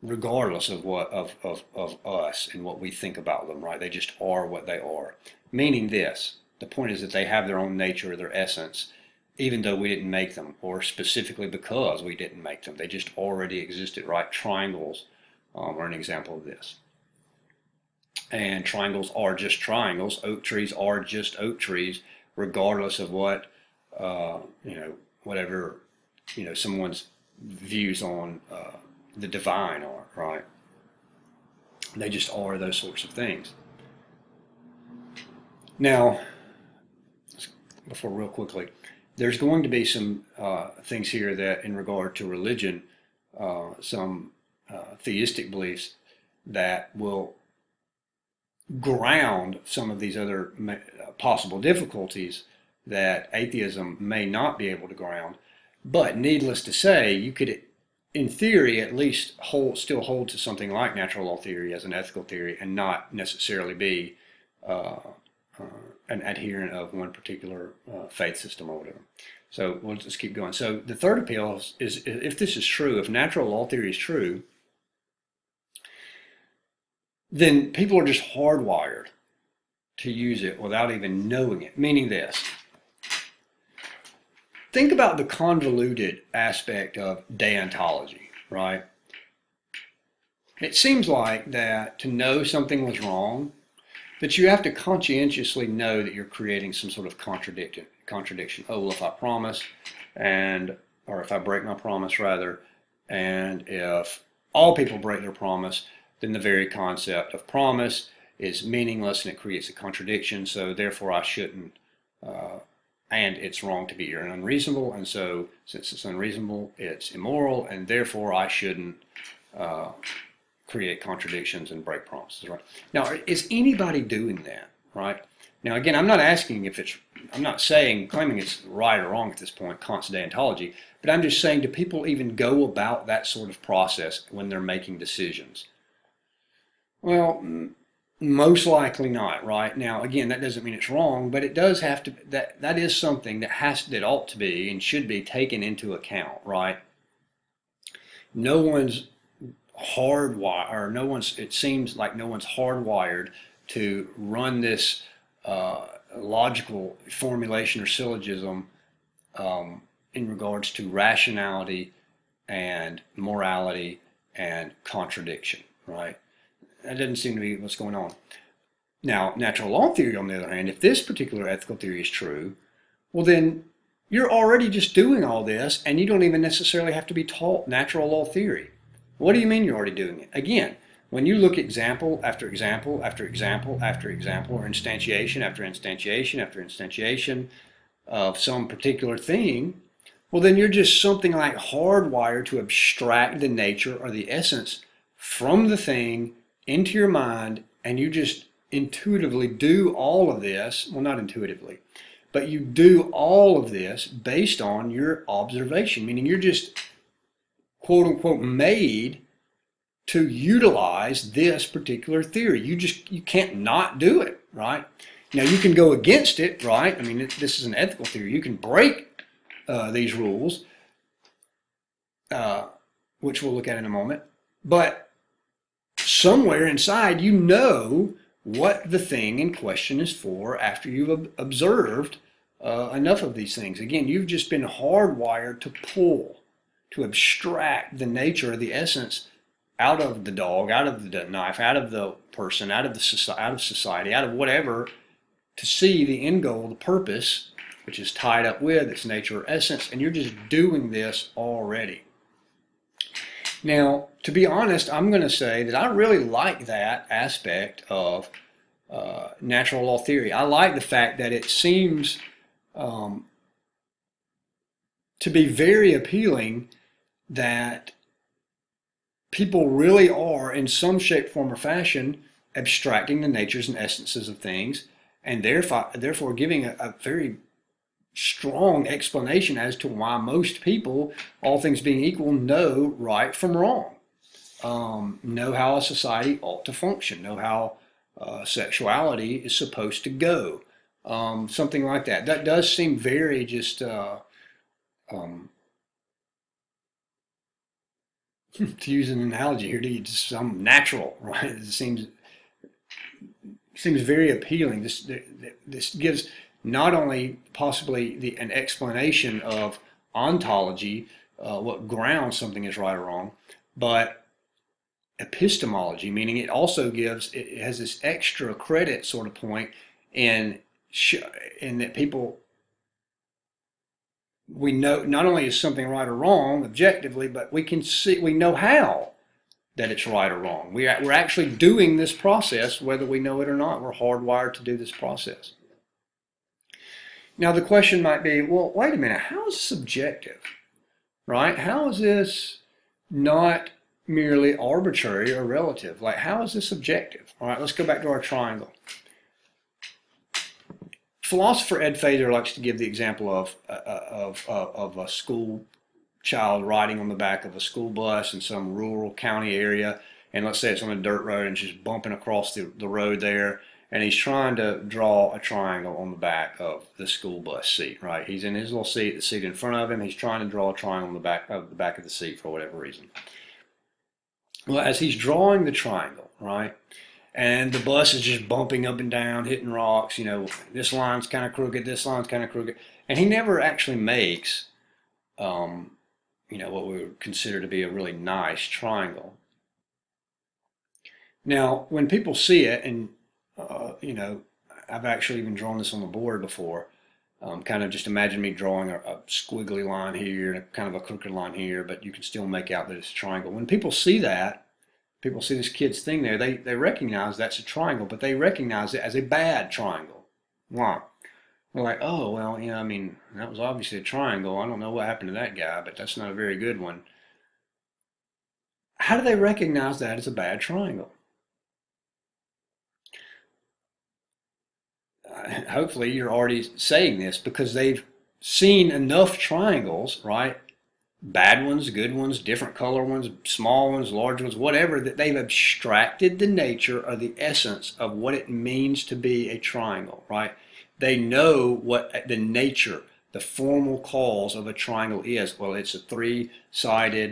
regardless of what of, of, of us and what we think about them, right? They just are what they are. Meaning this, the point is that they have their own nature, their essence, even though we didn't make them, or specifically because we didn't make them. They just already existed, right? Triangles um, are an example of this. And triangles are just triangles. Oak trees are just oak trees, regardless of what, uh, you know, whatever... you know, someone's views on uh, the divine are, right? They just are those sorts of things. Now, before real quickly, there's going to be some uh, things here that in regard to religion, uh, some uh, theistic beliefs that will ground some of these other possible difficulties that atheism may not be able to ground. But needless to say, you could, in theory, at least hold, still hold to something like natural law theory as an ethical theory and not necessarily be uh, uh, an adherent of one particular uh, faith system or whatever. So we'll just keep going. So the third appeal is, is if this is true, if natural law theory is true, then people are just hardwired to use it without even knowing it, meaning this. Think about the convoluted aspect of deontology, right? It seems like that to know something was wrong, that you have to conscientiously know that you're creating some sort of contradiction. Contradiction. Oh, well, if I promise, and or if I break my promise, rather, and if all people break their promise, then the very concept of promise is meaningless and it creates a contradiction, so therefore I shouldn't... Uh, and it's wrong to be unreasonable, and so since it's unreasonable, it's immoral, and therefore I shouldn't uh, create contradictions and break promises, right? Now, is anybody doing that, right? Now, again, I'm not asking if it's, I'm not saying, claiming it's right or wrong at this point, constant deontology, but I'm just saying, do people even go about that sort of process when they're making decisions? Well, most likely not, right? Now, again, that doesn't mean it's wrong, but it does have to, that, that is something that has, that ought to be and should be taken into account, right? No one's hardwired, or no one's, it seems like no one's hardwired to run this uh, logical formulation or syllogism um, in regards to rationality and morality and contradiction, right? That doesn't seem to be what's going on. Now, natural law theory, on the other hand, if this particular ethical theory is true, well then you're already just doing all this and you don't even necessarily have to be taught natural law theory. What do you mean you're already doing it? Again, when you look at example after example after example after example, or instantiation after instantiation after instantiation of some particular thing, well then you're just something like hardwired to abstract the nature or the essence from the thing into your mind, and you just intuitively do all of this, well, not intuitively, but you do all of this based on your observation, meaning you're just, quote unquote, made to utilize this particular theory. You just, you can't not do it, right? Now, you can go against it, right? I mean, this is an ethical theory. You can break uh, these rules, uh, which we'll look at in a moment, but somewhere inside, you know what the thing in question is for after you've ob observed uh, enough of these things. Again, you've just been hardwired to pull, to abstract the nature or the essence out of the dog, out of the knife, out of the person, out of, the so out of society, out of whatever, to see the end goal, the purpose, which is tied up with its nature or essence, and you're just doing this already. Now, to be honest, I'm going to say that I really like that aspect of uh, natural law theory. I like the fact that it seems um, to be very appealing that people really are, in some shape, form, or fashion, abstracting the natures and essences of things, and therefore, therefore giving a, a very strong explanation as to why most people, all things being equal, know right from wrong, um, know how a society ought to function, know how uh, sexuality is supposed to go, um, something like that. That does seem very just, uh, um, to use an analogy here, to some natural, right? It seems seems very appealing. This this gives not only possibly the, an explanation of ontology, uh, what grounds something is right or wrong, but epistemology, meaning it also gives, it has this extra credit sort of point in, in that people, we know not only is something right or wrong objectively, but we can see, we know how that it's right or wrong. We, we're actually doing this process whether we know it or not. We're hardwired to do this process. Now the question might be, well, wait a minute, how is this objective, right? How is this not merely arbitrary or relative? Like, how is this objective? All right, let's go back to our triangle. Philosopher Ed Feser likes to give the example of, uh, of, uh, of a school child riding on the back of a school bus in some rural county area, and let's say it's on a dirt road and she's bumping across the, the road there, and he's trying to draw a triangle on the back of the school bus seat, right? He's in his little seat, the seat in front of him, he's trying to draw a triangle on the back of the back of the seat for whatever reason. Well, as he's drawing the triangle, right, and the bus is just bumping up and down, hitting rocks, you know, this line's kind of crooked, this line's kind of crooked, and he never actually makes, um, you know, what we would consider to be a really nice triangle. Now, when people see it, and Uh, you know, I've actually even drawn this on the board before. Um, kind of just imagine me drawing a, a squiggly line here and a, kind of a crooked line here, but you can still make out that it's a triangle. When people see that, people see this kid's thing there, they, they recognize that's a triangle, but they recognize it as a bad triangle. Why? They're like, oh, well, you know, I mean, that was obviously a triangle. I don't know what happened to that guy, but that's not a very good one. How do they recognize that as a bad triangle? Hopefully you're already saying this because they've seen enough triangles, right? Bad ones, good ones, different color ones, small ones, large ones, whatever, that they've abstracted the nature or the essence of what it means to be a triangle, right? They know what the nature, the formal cause of a triangle is. Well, it's a three-sided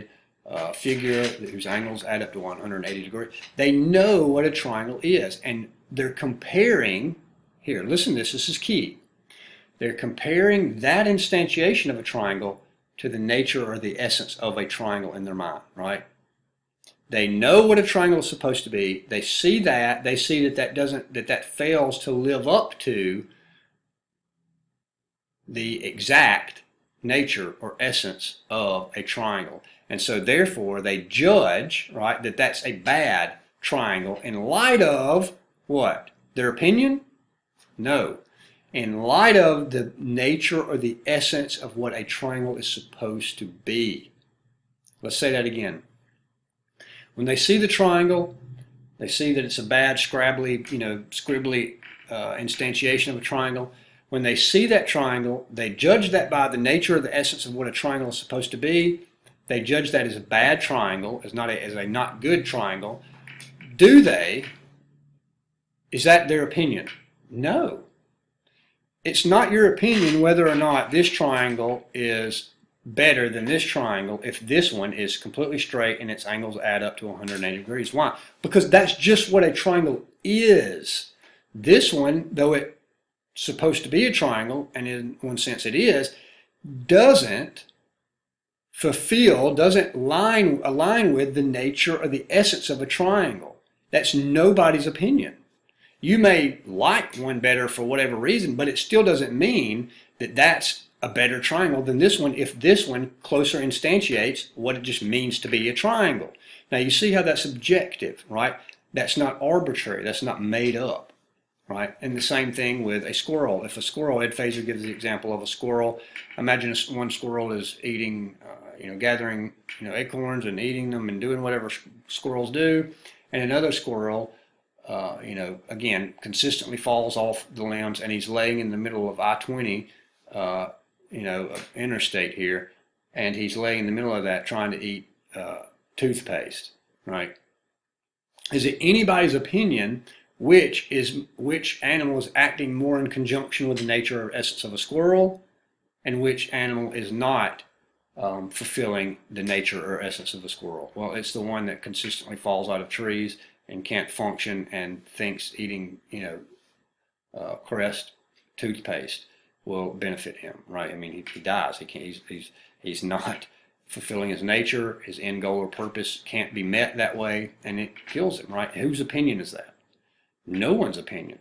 uh, figure whose angles add up to one hundred eighty degrees. They know what a triangle is, and they're comparing. Here, listen to this, this is key. They're comparing that instantiation of a triangle to the nature or the essence of a triangle in their mind, right? They know what a triangle is supposed to be. They see that, they see that that doesn't, that that fails to live up to the exact nature or essence of a triangle. And so therefore they judge, right, that that's a bad triangle in light of what? Their opinion? No. In light of the nature or the essence of what a triangle is supposed to be. Let's say that again. When they see the triangle, they see that it's a bad, scrabbly, you know, scribbly uh, instantiation of a triangle. When they see that triangle, they judge that by the nature or the essence of what a triangle is supposed to be. They judge that as a bad triangle, as not a, as a not good triangle. Do they? Is that their opinion? No. It's not your opinion whether or not this triangle is better than this triangle if this one is completely straight and its angles add up to one hundred eighty degrees. Why? Because that's just what a triangle is. This one, though it's supposed to be a triangle, and in one sense it is, doesn't fulfill, doesn't line, align with the nature or the essence of a triangle. That's nobody's opinion. You may like one better for whatever reason, but it still doesn't mean that that's a better triangle than this one if this one closer instantiates what it just means to be a triangle. Now you see how that's subjective, right? That's not arbitrary, that's not made up, right? And the same thing with a squirrel. If a squirrel, Ed Feser gives the example of a squirrel, imagine one squirrel is eating, uh, you know, gathering, you know, acorns and eating them and doing whatever squirrels do, and another squirrel, uh, you know, again, consistently falls off the limbs and he's laying in the middle of I twenty, uh, you know, interstate here, and he's laying in the middle of that trying to eat uh, toothpaste, right? Is it anybody's opinion which is which animal is acting more in conjunction with the nature or essence of a squirrel, and which animal is not um, fulfilling the nature or essence of a squirrel? Well, it's the one that consistently falls out of trees and can't function and thinks eating, you know, uh, Crest toothpaste will benefit him, right? I mean, he, he dies. He can't. He's, he's he's not fulfilling his nature. His end goal or purpose can't be met that way, and it kills him, right? Whose opinion is that? No one's opinion.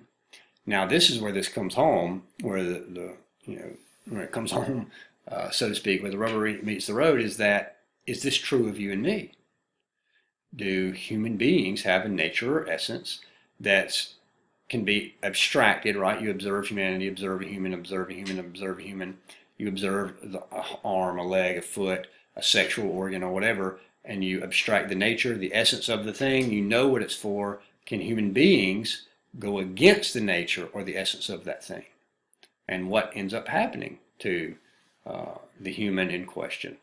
Now, this is where this comes home, where the, the you know where it comes home, uh, so to speak, where the rubber meets the road. Is that is this true of you and me? Do human beings have a nature or essence that's can be abstracted, right? You observe humanity, observe a human, observe a human, observe a human. You observe the arm, a leg, a foot, a sexual organ, or whatever, and you abstract the nature, the essence of the thing. You know what it's for. Can human beings go against the nature or the essence of that thing? And what ends up happening to uh, the human in question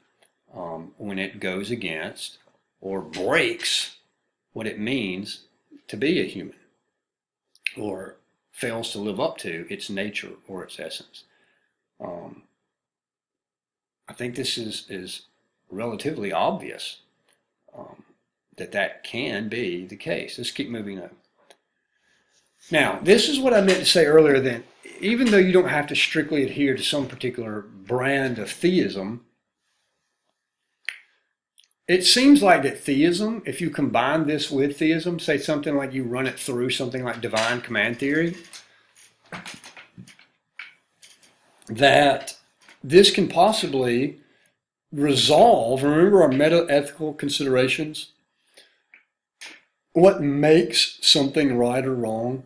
um, when it goes against or breaks what it means to be a human, or fails to live up to its nature or its essence? Um, I think this is, is relatively obvious um, that that can be the case. Let's keep moving up. Now, this is what I meant to say earlier, that even though you don't have to strictly adhere to some particular brand of theism, it seems like that theism, if you combine this with theism, say something like you run it through something like Divine Command Theory, that this can possibly resolve, remember our meta-ethical considerations, what makes something right or wrong.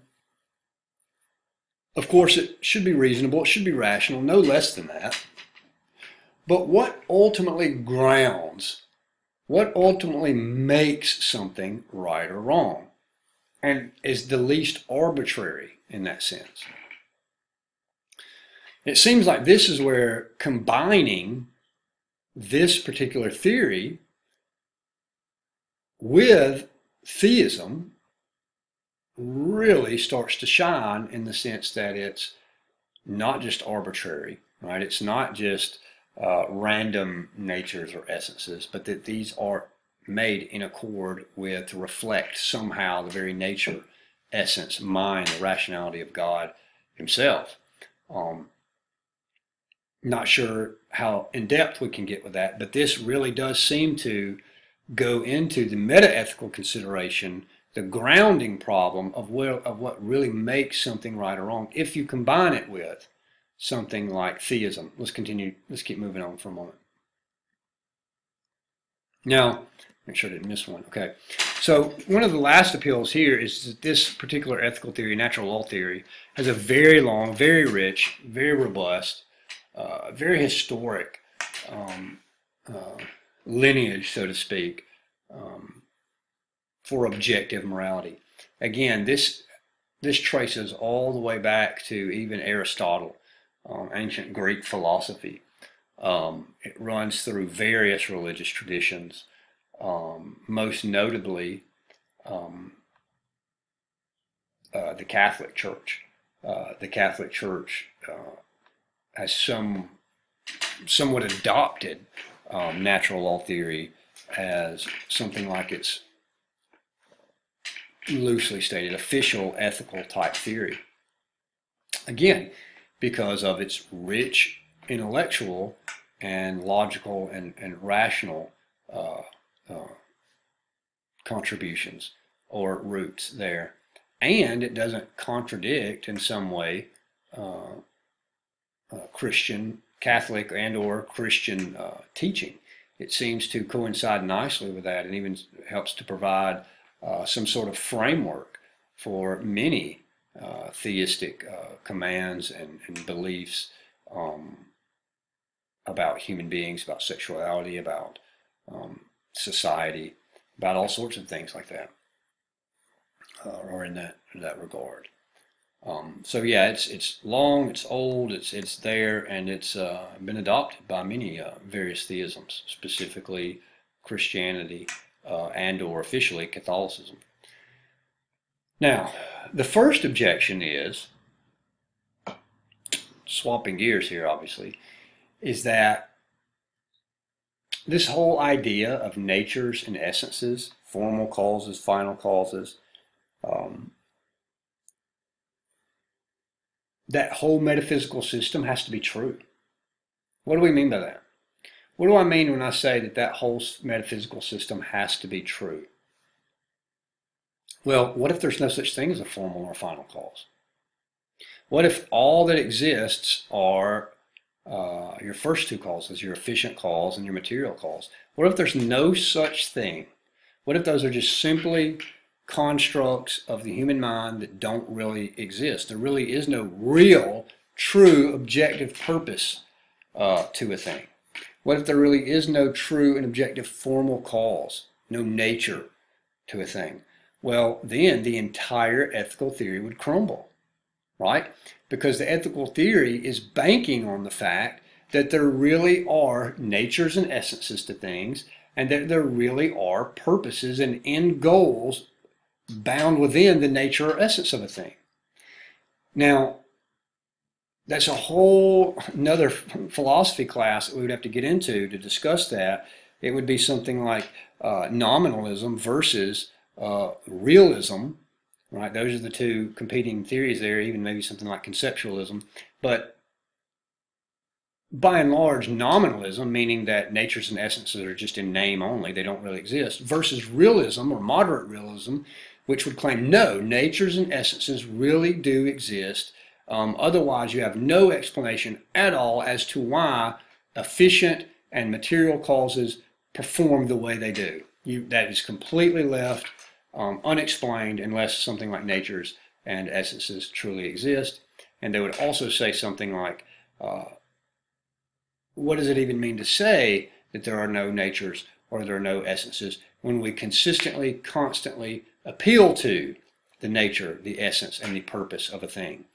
Of course, it should be reasonable, it should be rational, no less than that. But what ultimately grounds, what ultimately makes something right or wrong, and is the least arbitrary in that sense? It seems like this is where combining this particular theory with theism really starts to shine, in the sense that it's not just arbitrary, right? It's not just Uh, random natures or essences, but that these are made in accord with, to reflect somehow the very nature, essence, mind, the rationality of God himself. Um, not sure how in depth we can get with that, but this really does seem to go into the meta-ethical consideration, the grounding problem of, well, of what really makes something right or wrong, if you combine it with something like theism. Let's continue. Let's keep moving on for a moment. Now, make sure I didn't miss one. Okay. So one of the last appeals here is that this particular ethical theory, natural law theory, has a very long, very rich, very robust, uh, very historic um, uh, lineage, so to speak, um, for objective morality. Again, this this traces all the way back to even Aristotle. Um, ancient Greek philosophy. Um, it runs through various religious traditions, um, most notably um, uh, the Catholic Church. Uh, the Catholic Church uh, has some somewhat adopted um, natural law theory as something like its, loosely stated, official ethical type theory. Again, because of its rich intellectual and logical and, and rational uh, uh, contributions or roots there. and it doesn't contradict in some way uh, uh, Christian, Catholic, and or Christian uh, teaching. It seems to coincide nicely with that, and even helps to provide uh, some sort of framework for many uh, theistic uh, commands and, and beliefs um, about human beings, about sexuality, about um, society, about all sorts of things like that, uh, or in that in that regard. Um, so yeah, it's it's long, it's old, it's it's there, and it's uh, been adopted by many uh, various theisms, specifically Christianity uh, and or officially Catholicism. Now, the first objection is, swapping gears here, obviously, is that this whole idea of natures and essences, formal causes, final causes, um, that whole metaphysical system has to be true. What do we mean by that? What do I mean when I say that that whole metaphysical system has to be true? Well, what if there's no such thing as a formal or final cause? What if all that exists are uh, your first two causes, your efficient cause and your material cause? What if there's no such thing? What if those are just simply constructs of the human mind that don't really exist? There really is no real, true, objective purpose uh, to a thing. What if there really is no true and objective formal cause, no nature to a thing? Well, then the entire ethical theory would crumble, right? Because the ethical theory is banking on the fact that there really are natures and essences to things, and that there really are purposes and end goals bound within the nature or essence of a thing. Now, that's a whole another philosophy class that we would have to get into to discuss that. It would be something like uh, nominalism versus uh, realism, right? Those are the two competing theories there, even maybe something like conceptualism. But by and large, nominalism, meaning that natures and essences are just in name only, they don't really exist, versus realism or moderate realism, which would claim, no, natures and essences really do exist. Um, otherwise, you have no explanation at all as to why efficient and material causes perform the way they do. You, that is completely left um, unexplained unless something like natures and essences truly exist. And they would also say something like, uh, what does it even mean to say that there are no natures or there are no essences when we consistently, constantly appeal to the nature, the essence, and the purpose of a thing?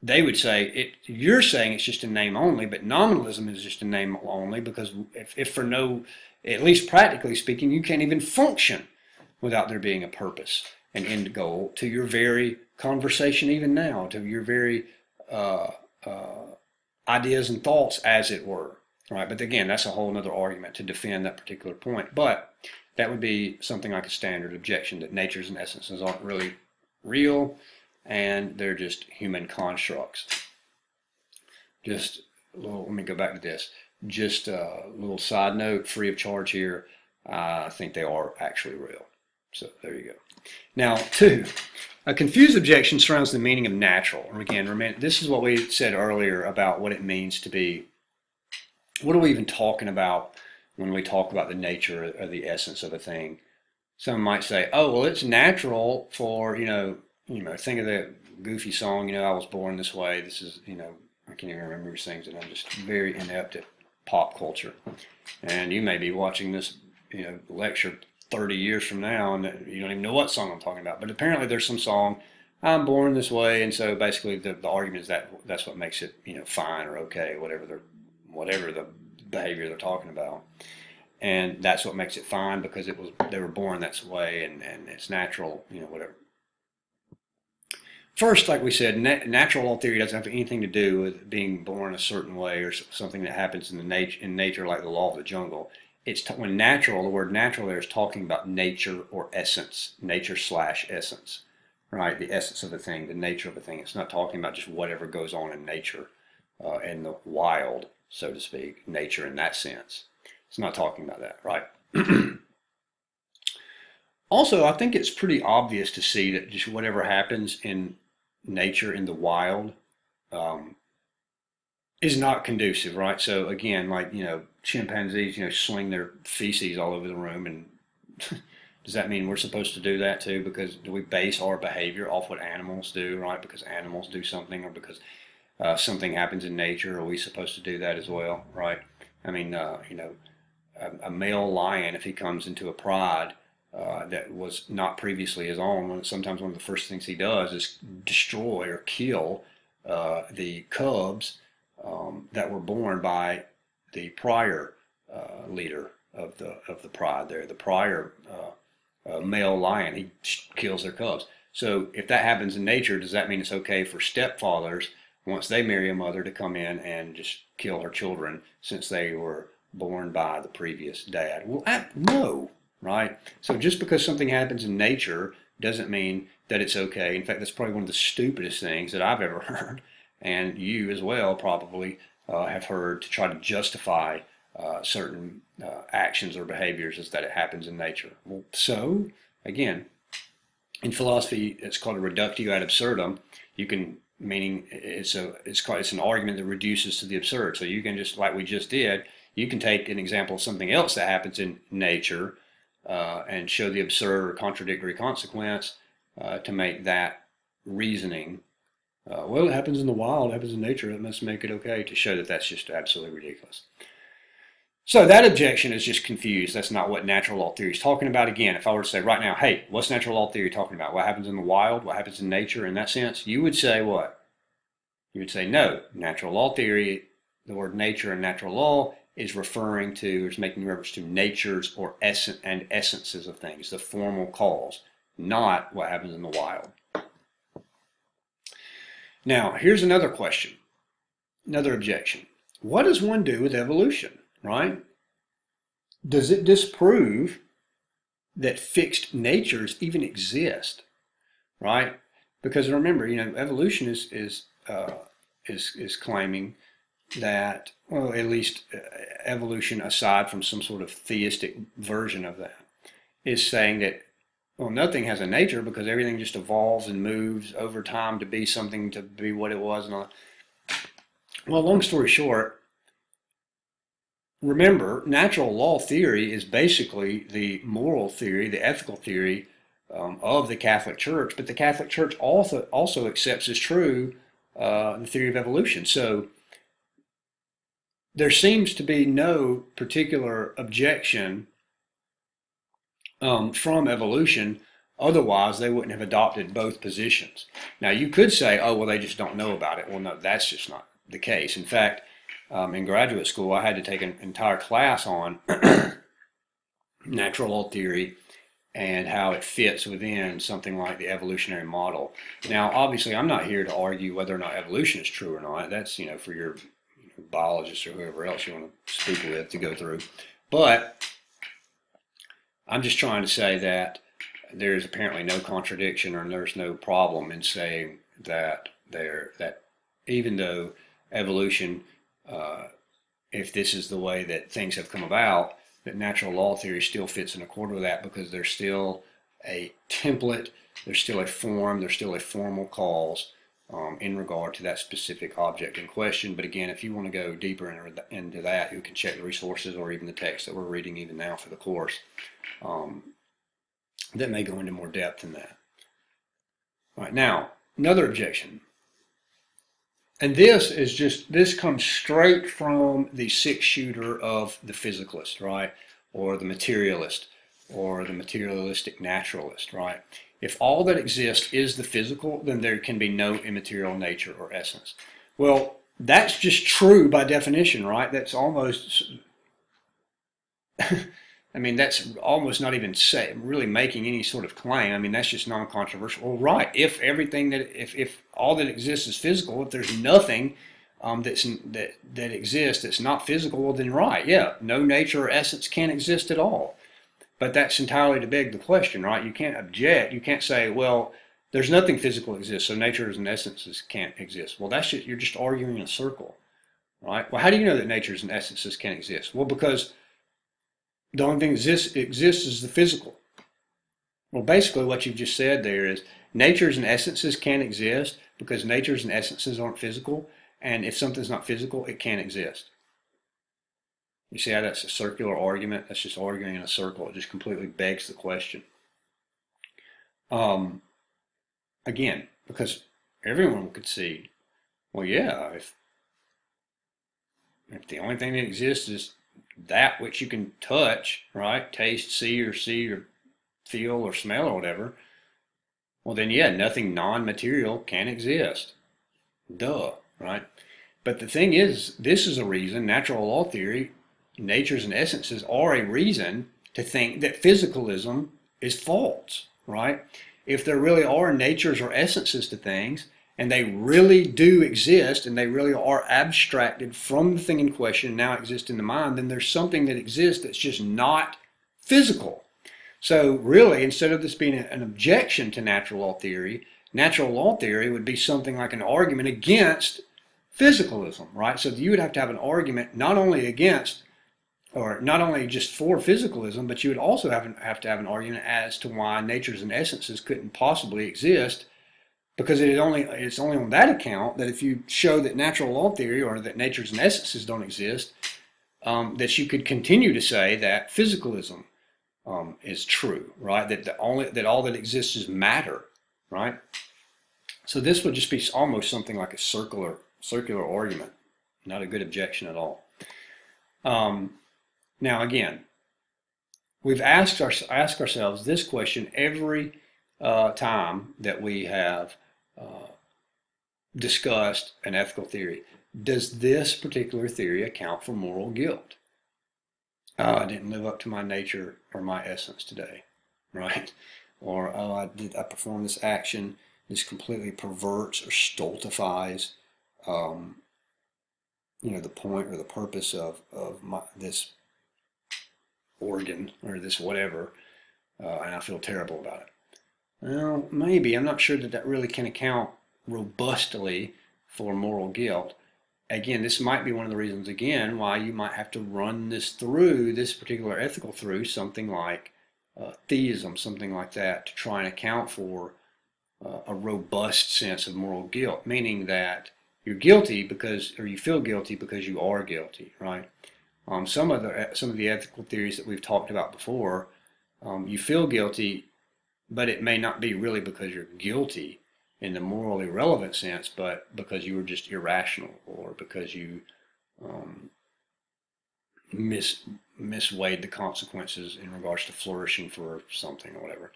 They would say, it, you're saying it's just a name only, but nominalism is just a name only because if, if for no, at least practically speaking, you can't even function without there being a purpose, an end goal to your very conversation even now, to your very uh, uh, ideas and thoughts, as it were, right? But again, that's a whole other argument to defend that particular point. But that would be something like a standard objection, that natures and essences aren't really real, and they're just human constructs. Just well, let me go back to this. Just a little side note, free of charge here. Uh, I think they are actually real. So there you go. Now, two, a confused objection surrounds the meaning of natural. And again, this is what we said earlier about what it means to be. What are we even talking about when we talk about the nature or the essence of a thing? Some might say, "Oh, well, it's natural for you know, you know." Think of that goofy song, you know, "I was born this way." This is, you know, I can't even remember these things, and I'm just very inept at pop culture. And you may be watching this, you know, lecture thirty years from now, and you don't even know what song I'm talking about. But apparently there's some song, "I'm born this way," and so basically the, the argument is that that's what makes it, you know, fine or okay, whatever the, whatever the behavior they're talking about. And that's what makes it fine because it was, they were born that way, and, and it's natural, you know, whatever. First, like we said, nat natural law theory doesn't have anything to do with being born a certain way or something that happens in, the nat in nature like the law of the jungle. It's when natural, the word natural there is talking about nature or essence, nature slash essence, right? The essence of a thing, the nature of a thing. It's not talking about just whatever goes on in nature uh, and the wild, so to speak, nature in that sense. It's not talking about that, right? Also, I think it's pretty obvious to see that just whatever happens in nature, in the wild, um, is not conducive, right? So again, like, you know, chimpanzees, you know, sling their feces all over the room, and does that mean we're supposed to do that too? Because do we base our behavior off what animals do, right? Because animals do something, or because uh, something happens in nature, are we supposed to do that as well, right? I mean, uh, you know, a, a male lion, if he comes into a pride Uh, that was not previously his own, sometimes one of the first things he does is destroy or kill uh, the cubs um, that were born by the prior uh, leader of the of the pride there, the prior uh, uh, male lion. He kills their cubs. So if that happens in nature, does that mean it's okay for stepfathers, once they marry a mother, to come in and just kill her children since they were born by the previous dad? Well, I, no. Right? So just because something happens in nature doesn't mean that it's okay. In fact, that's probably one of the stupidest things that I've ever heard, and you as well probably uh, have heard, to try to justify uh, certain uh, actions or behaviors as that it happens in nature. Well, so, again, in philosophy, it's called a reductio ad absurdum. You can, meaning it's, a, it's, called, it's an argument that reduces to the absurd. So you can just, like we just did, you can take an example of something else that happens in nature Uh, and show the absurd or contradictory consequence uh, to make that reasoning. Uh, well, it happens in the wild, it happens in nature, it must make it okay, to show that that's just absolutely ridiculous. So that objection is just confused. That's not what natural law theory is talking about. Again, if I were to say right now, hey, what's natural law theory talking about? What happens in the wild? What happens in nature? In that sense, you would say what? You would say, no, natural law theory, the word nature and natural law, is referring to, is making reference to natures or essence and essences of things, the formal cause, not what happens in the wild. Now, here's another question, another objection. What does one do with evolution, right? Does it disprove that fixed natures even exist, right? Because remember, you know, evolution is, is, uh, is, is claiming that, well, at least evolution, aside from some sort of theistic version of that, is saying that, well, nothing has a nature because everything just evolves and moves over time to be something, to be what it was, and all that. Well, long story short, remember, natural law theory is basically the moral theory, the ethical theory um, of the Catholic Church, but the Catholic Church also, also accepts as true uh, the theory of evolution. So there seems to be no particular objection um, from evolution, otherwise they wouldn't have adopted both positions. Now you could say, oh, well, they just don't know about it. Well, no, that's just not the case. In fact, um, in graduate school I had to take an entire class on natural law theory and how it fits within something like the evolutionary model. Now obviously I'm not here to argue whether or not evolution is true or not. That's, you know, for your biologists or whoever else you want to speak with to go through. But I'm just trying to say that there is apparently no contradiction, or there's no problem in saying that there, that even though evolution, uh, if this is the way that things have come about, that natural law theory still fits in accord with that, because there's still a template, there's still a form, there's still a formal cause Um, in regard to that specific object in question. But again, if you want to go deeper in, into that, you can check the resources or even the text that we're reading even now for the course um, that may go into more depth than that. All right, now, another objection. And this is just, this comes straight from the six shooter of the physicalist, right? Or the materialist, or the materialistic naturalist, right? If all that exists is the physical, then there can be no immaterial nature or essence. Well, that's just true by definition, right? That's almost, I mean, that's almost not even say, really making any sort of claim. I mean, that's just non-controversial. Well, right, if everything that, if, if all that exists is physical, if there's nothing um, that's, that, that exists that's not physical, well, then right, yeah, no nature or essence can exist at all. But that's entirely to beg the question, right? You can't object. You can't say, well, there's nothing physical exists, so natures and essences can't exist. Well, that's just, you're just arguing in a circle, right? Well, how do you know that natures and essences can't exist? Well, because the only thing that exists, exists is the physical, Well, basically what you've just said there is natures and essences can't exist because natures and essences aren't physical, and if something's not physical, it can't exist. You see how that's a circular argument? That's just arguing in a circle. It just completely begs the question. Um, again, because everyone will concede, well, yeah, if, if the only thing that exists is that which you can touch, right, taste, see, or see, or feel, or smell, or whatever, well, then, yeah, nothing non-material can exist. Duh, right? But the thing is, this is a reason, natural law theory, natures and essences are a reason to think that physicalism is false, right? If there really are natures or essences to things, and they really do exist, and they really are abstracted from the thing in question, now exist in the mind, then there's something that exists that's just not physical. So really, instead of this being an objection to natural law theory, natural law theory would be something like an argument against physicalism, right? So you would have to have an argument not only against, or not only just for physicalism, but you would also have, an, have to have an argument as to why natures and essences couldn't possibly exist, because it is only, it's only on that account that if you show that natural law theory or that natures and essences don't exist, um, that you could continue to say that physicalism um, is true, right? That the only, that all that exists is matter, right? So this would just be almost something like a circular circular argument, not a good objection at all. Um, now again, we've asked, our, asked ourselves this question every uh, time that we have uh, discussed an ethical theory. Does this particular theory account for moral guilt? Oh, I didn't live up to my nature or my essence today, right? Or, oh, I, did, I performed this action, this completely perverts or stultifies Um, you know, the point or the purpose of, of my, this organ or this whatever, uh, and I feel terrible about it. Well, maybe. I'm not sure that that really can account robustly for moral guilt. Again, this might be one of the reasons, again, why you might have to run this through, this particular ethical through, something like uh, theism, something like that, to try and account for uh, a robust sense of moral guilt, meaning that you're guilty because, or you feel guilty because you are guilty, right? Um, some of the some of the ethical theories that we've talked about before, um, you feel guilty, but it may not be really because you're guilty in the morally relevant sense, but because you were just irrational, or because you um, mis misweighed the consequences in regards to flourishing for something or whatever.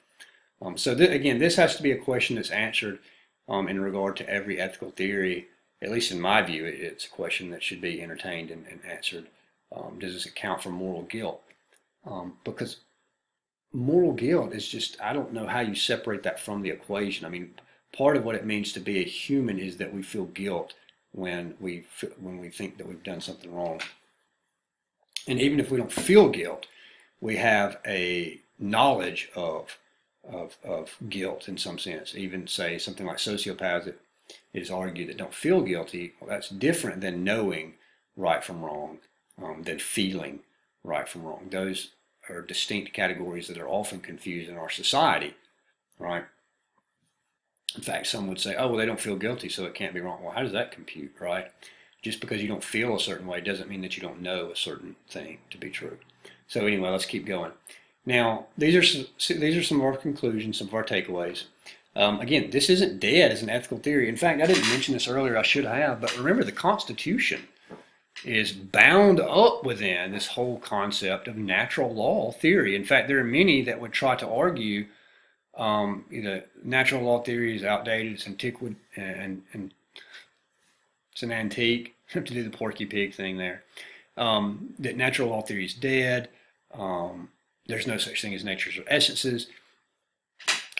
Um, so th again, this has to be a question that's answered um, in regard to every ethical theory. At least in my view, it's a question that should be entertained and, and answered. Um, does this account for moral guilt? Um, because moral guilt is just, I don't know how you separate that from the equation. I mean, part of what it means to be a human is that we feel guilt when we, when we think that we've done something wrong. And even if we don't feel guilt, we have a knowledge of, of, of guilt in some sense. Even, say, something like sociopaths, that is argued that don't feel guilty, well, that's different than knowing right from wrong, um, than feeling right from wrong. Those are distinct categories that are often confused in our society, right? In fact, some would say, oh, well, they don't feel guilty, so it can't be wrong. Well, how does that compute, right? Just because you don't feel a certain way doesn't mean that you don't know a certain thing to be true. So anyway, let's keep going. Now, these are some, these are some of our conclusions, some of our takeaways. Um, again, this isn't dead as an ethical theory. In fact, I didn't mention this earlier. I should have. But remember, the Constitution is bound up within this whole concept of natural law theory. In fact, there are many that would try to argue, um, you know, natural law theory is outdated, it's antiquated, and, and it's an antique. I have to do the Porky Pig thing there. Um, that natural law theory is dead. Um, there's no such thing as natures or essences.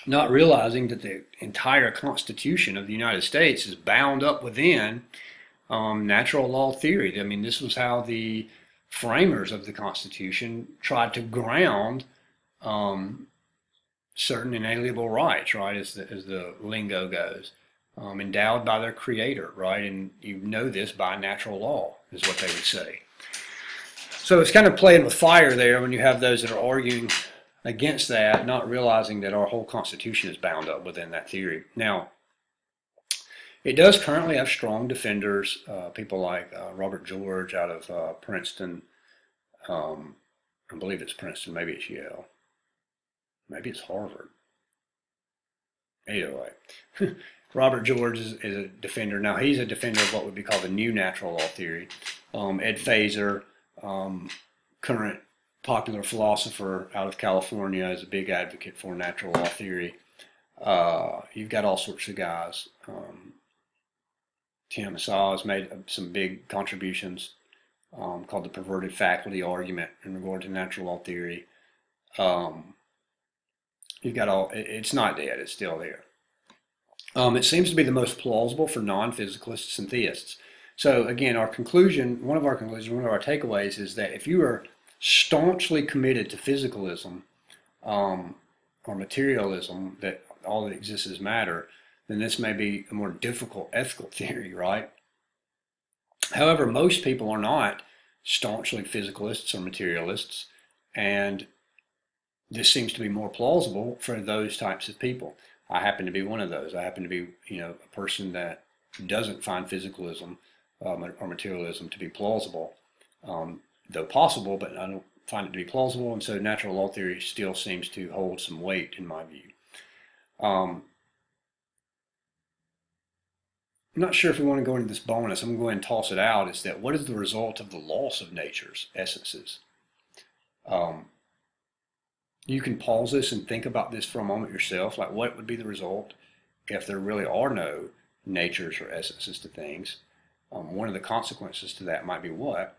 Not realizing that the entire Constitution of the United States is bound up within um, natural law theory. I mean, this was how the framers of the Constitution tried to ground um, certain inalienable rights, right, as the, as the lingo goes, um, endowed by their creator, right? And you know this by natural law is what they would say. So it's kind of playing with fire there when you have those that are arguing against that, not realizing that our whole Constitution is bound up within that theory. Now, it does currently have strong defenders, uh, people like uh, Robert George out of uh, Princeton. Um, I believe it's Princeton, maybe it's Yale, maybe it's Harvard. Either way, Robert George is, is a defender. Now, he's a defender of what would be called the new natural law theory. Um, Ed Feser, um, current popular philosopher out of California, is a big advocate for natural law theory. Uh, you've got all sorts of guys. Um, Ken Massa has made some big contributions um, called the perverted faculty argument in regard to natural law theory. Um, You've got all, it's not dead, it's still there. Um, it seems to be the most plausible for non-physicalists and theists. So again, our conclusion, one of our conclusions, one of our takeaways is that if you are staunchly committed to physicalism um, or materialism, that all that exists is matter, then this may be a more difficult ethical theory, right? However, most people are not staunchly physicalists or materialists, and this seems to be more plausible for those types of people. I happen to be one of those. I happen to be, you know, a person that doesn't find physicalism um, or materialism to be plausible, um, though possible, but I don't find it to be plausible. And so natural law theory still seems to hold some weight in my view. Um, I'm not sure if we want to go into this bonus. I'm going to go ahead and toss it out. Is that what is the result of the loss of nature's essences? Um, You can pause this and think about this for a moment yourself, like what would be the result if there really are no natures or essences to things? Um, one of the consequences to that might be what?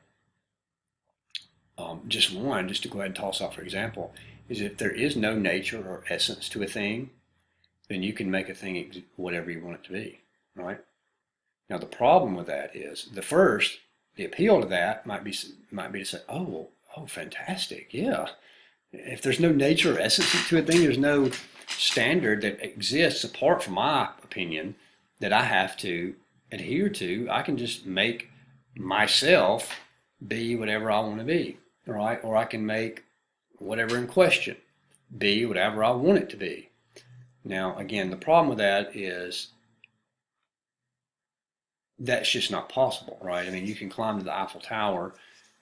Um, just one, just to go ahead and toss out for example, is if there is no nature or essence to a thing, then you can make a thing whatever you want it to be, right? Now the problem with that is, the first, the appeal to that might be, might be to say, oh, well, oh, fantastic, yeah. If there's no nature or essence to a thing, there's no standard that exists apart from my opinion that I have to adhere to. I can just make myself be whatever I want to be, right? Or I can make whatever in question be whatever I want it to be. Now, again, the problem with that is that's just not possible, right? I mean, you can climb to the Eiffel Tower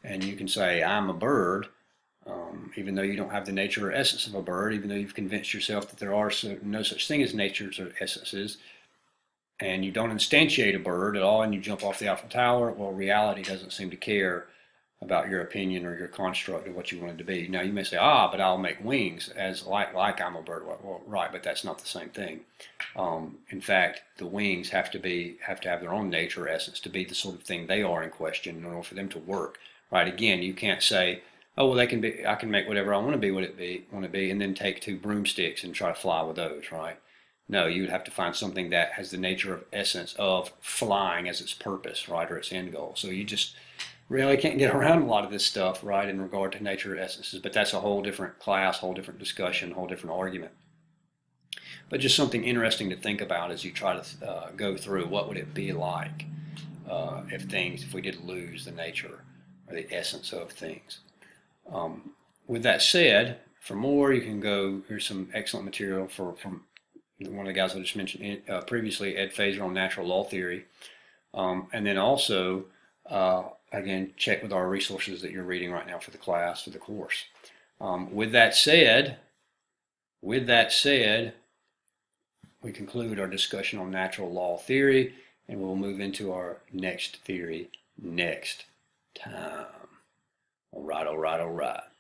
and you can say, I'm a bird, Um, even though you don't have the nature or essence of a bird, even though you've convinced yourself that there are so, no such thing as natures or essences, and you don't instantiate a bird at all, and you jump off the Eiffel Tower, well, reality doesn't seem to care about your opinion or your construct of what you want it to be. Now, you may say, ah, but I'll make wings as like, like I'm a bird. Well, right, but that's not the same thing. Um, in fact, the wings have to, be, have to have their own nature or essence to be the sort of thing they are in question in order for them to work. Right, again, you can't say, oh, well, they can be, I can make whatever I want to be, what it be, want to be, and then take two broomsticks and try to fly with those, right? No, you would have to find something that has the nature of essence of flying as its purpose, right, or its end goal. So you just really can't get around a lot of this stuff, right, in regard to nature or essences, but that's a whole different class, whole different discussion, whole different argument. But just something interesting to think about as you try to uh, go through what would it be like uh, if things, if we did lose the nature or the essence of things. Um, with that said, for more, you can go, here's some excellent material for, from one of the guys I just mentioned uh, previously, Ed Feser, on natural law theory. Um, and then also, uh, again, check with our resources that you're reading right now for the class, for the course. Um, with that said, with that said, we conclude our discussion on natural law theory, and we'll move into our next theory next time. All right, all right, all right.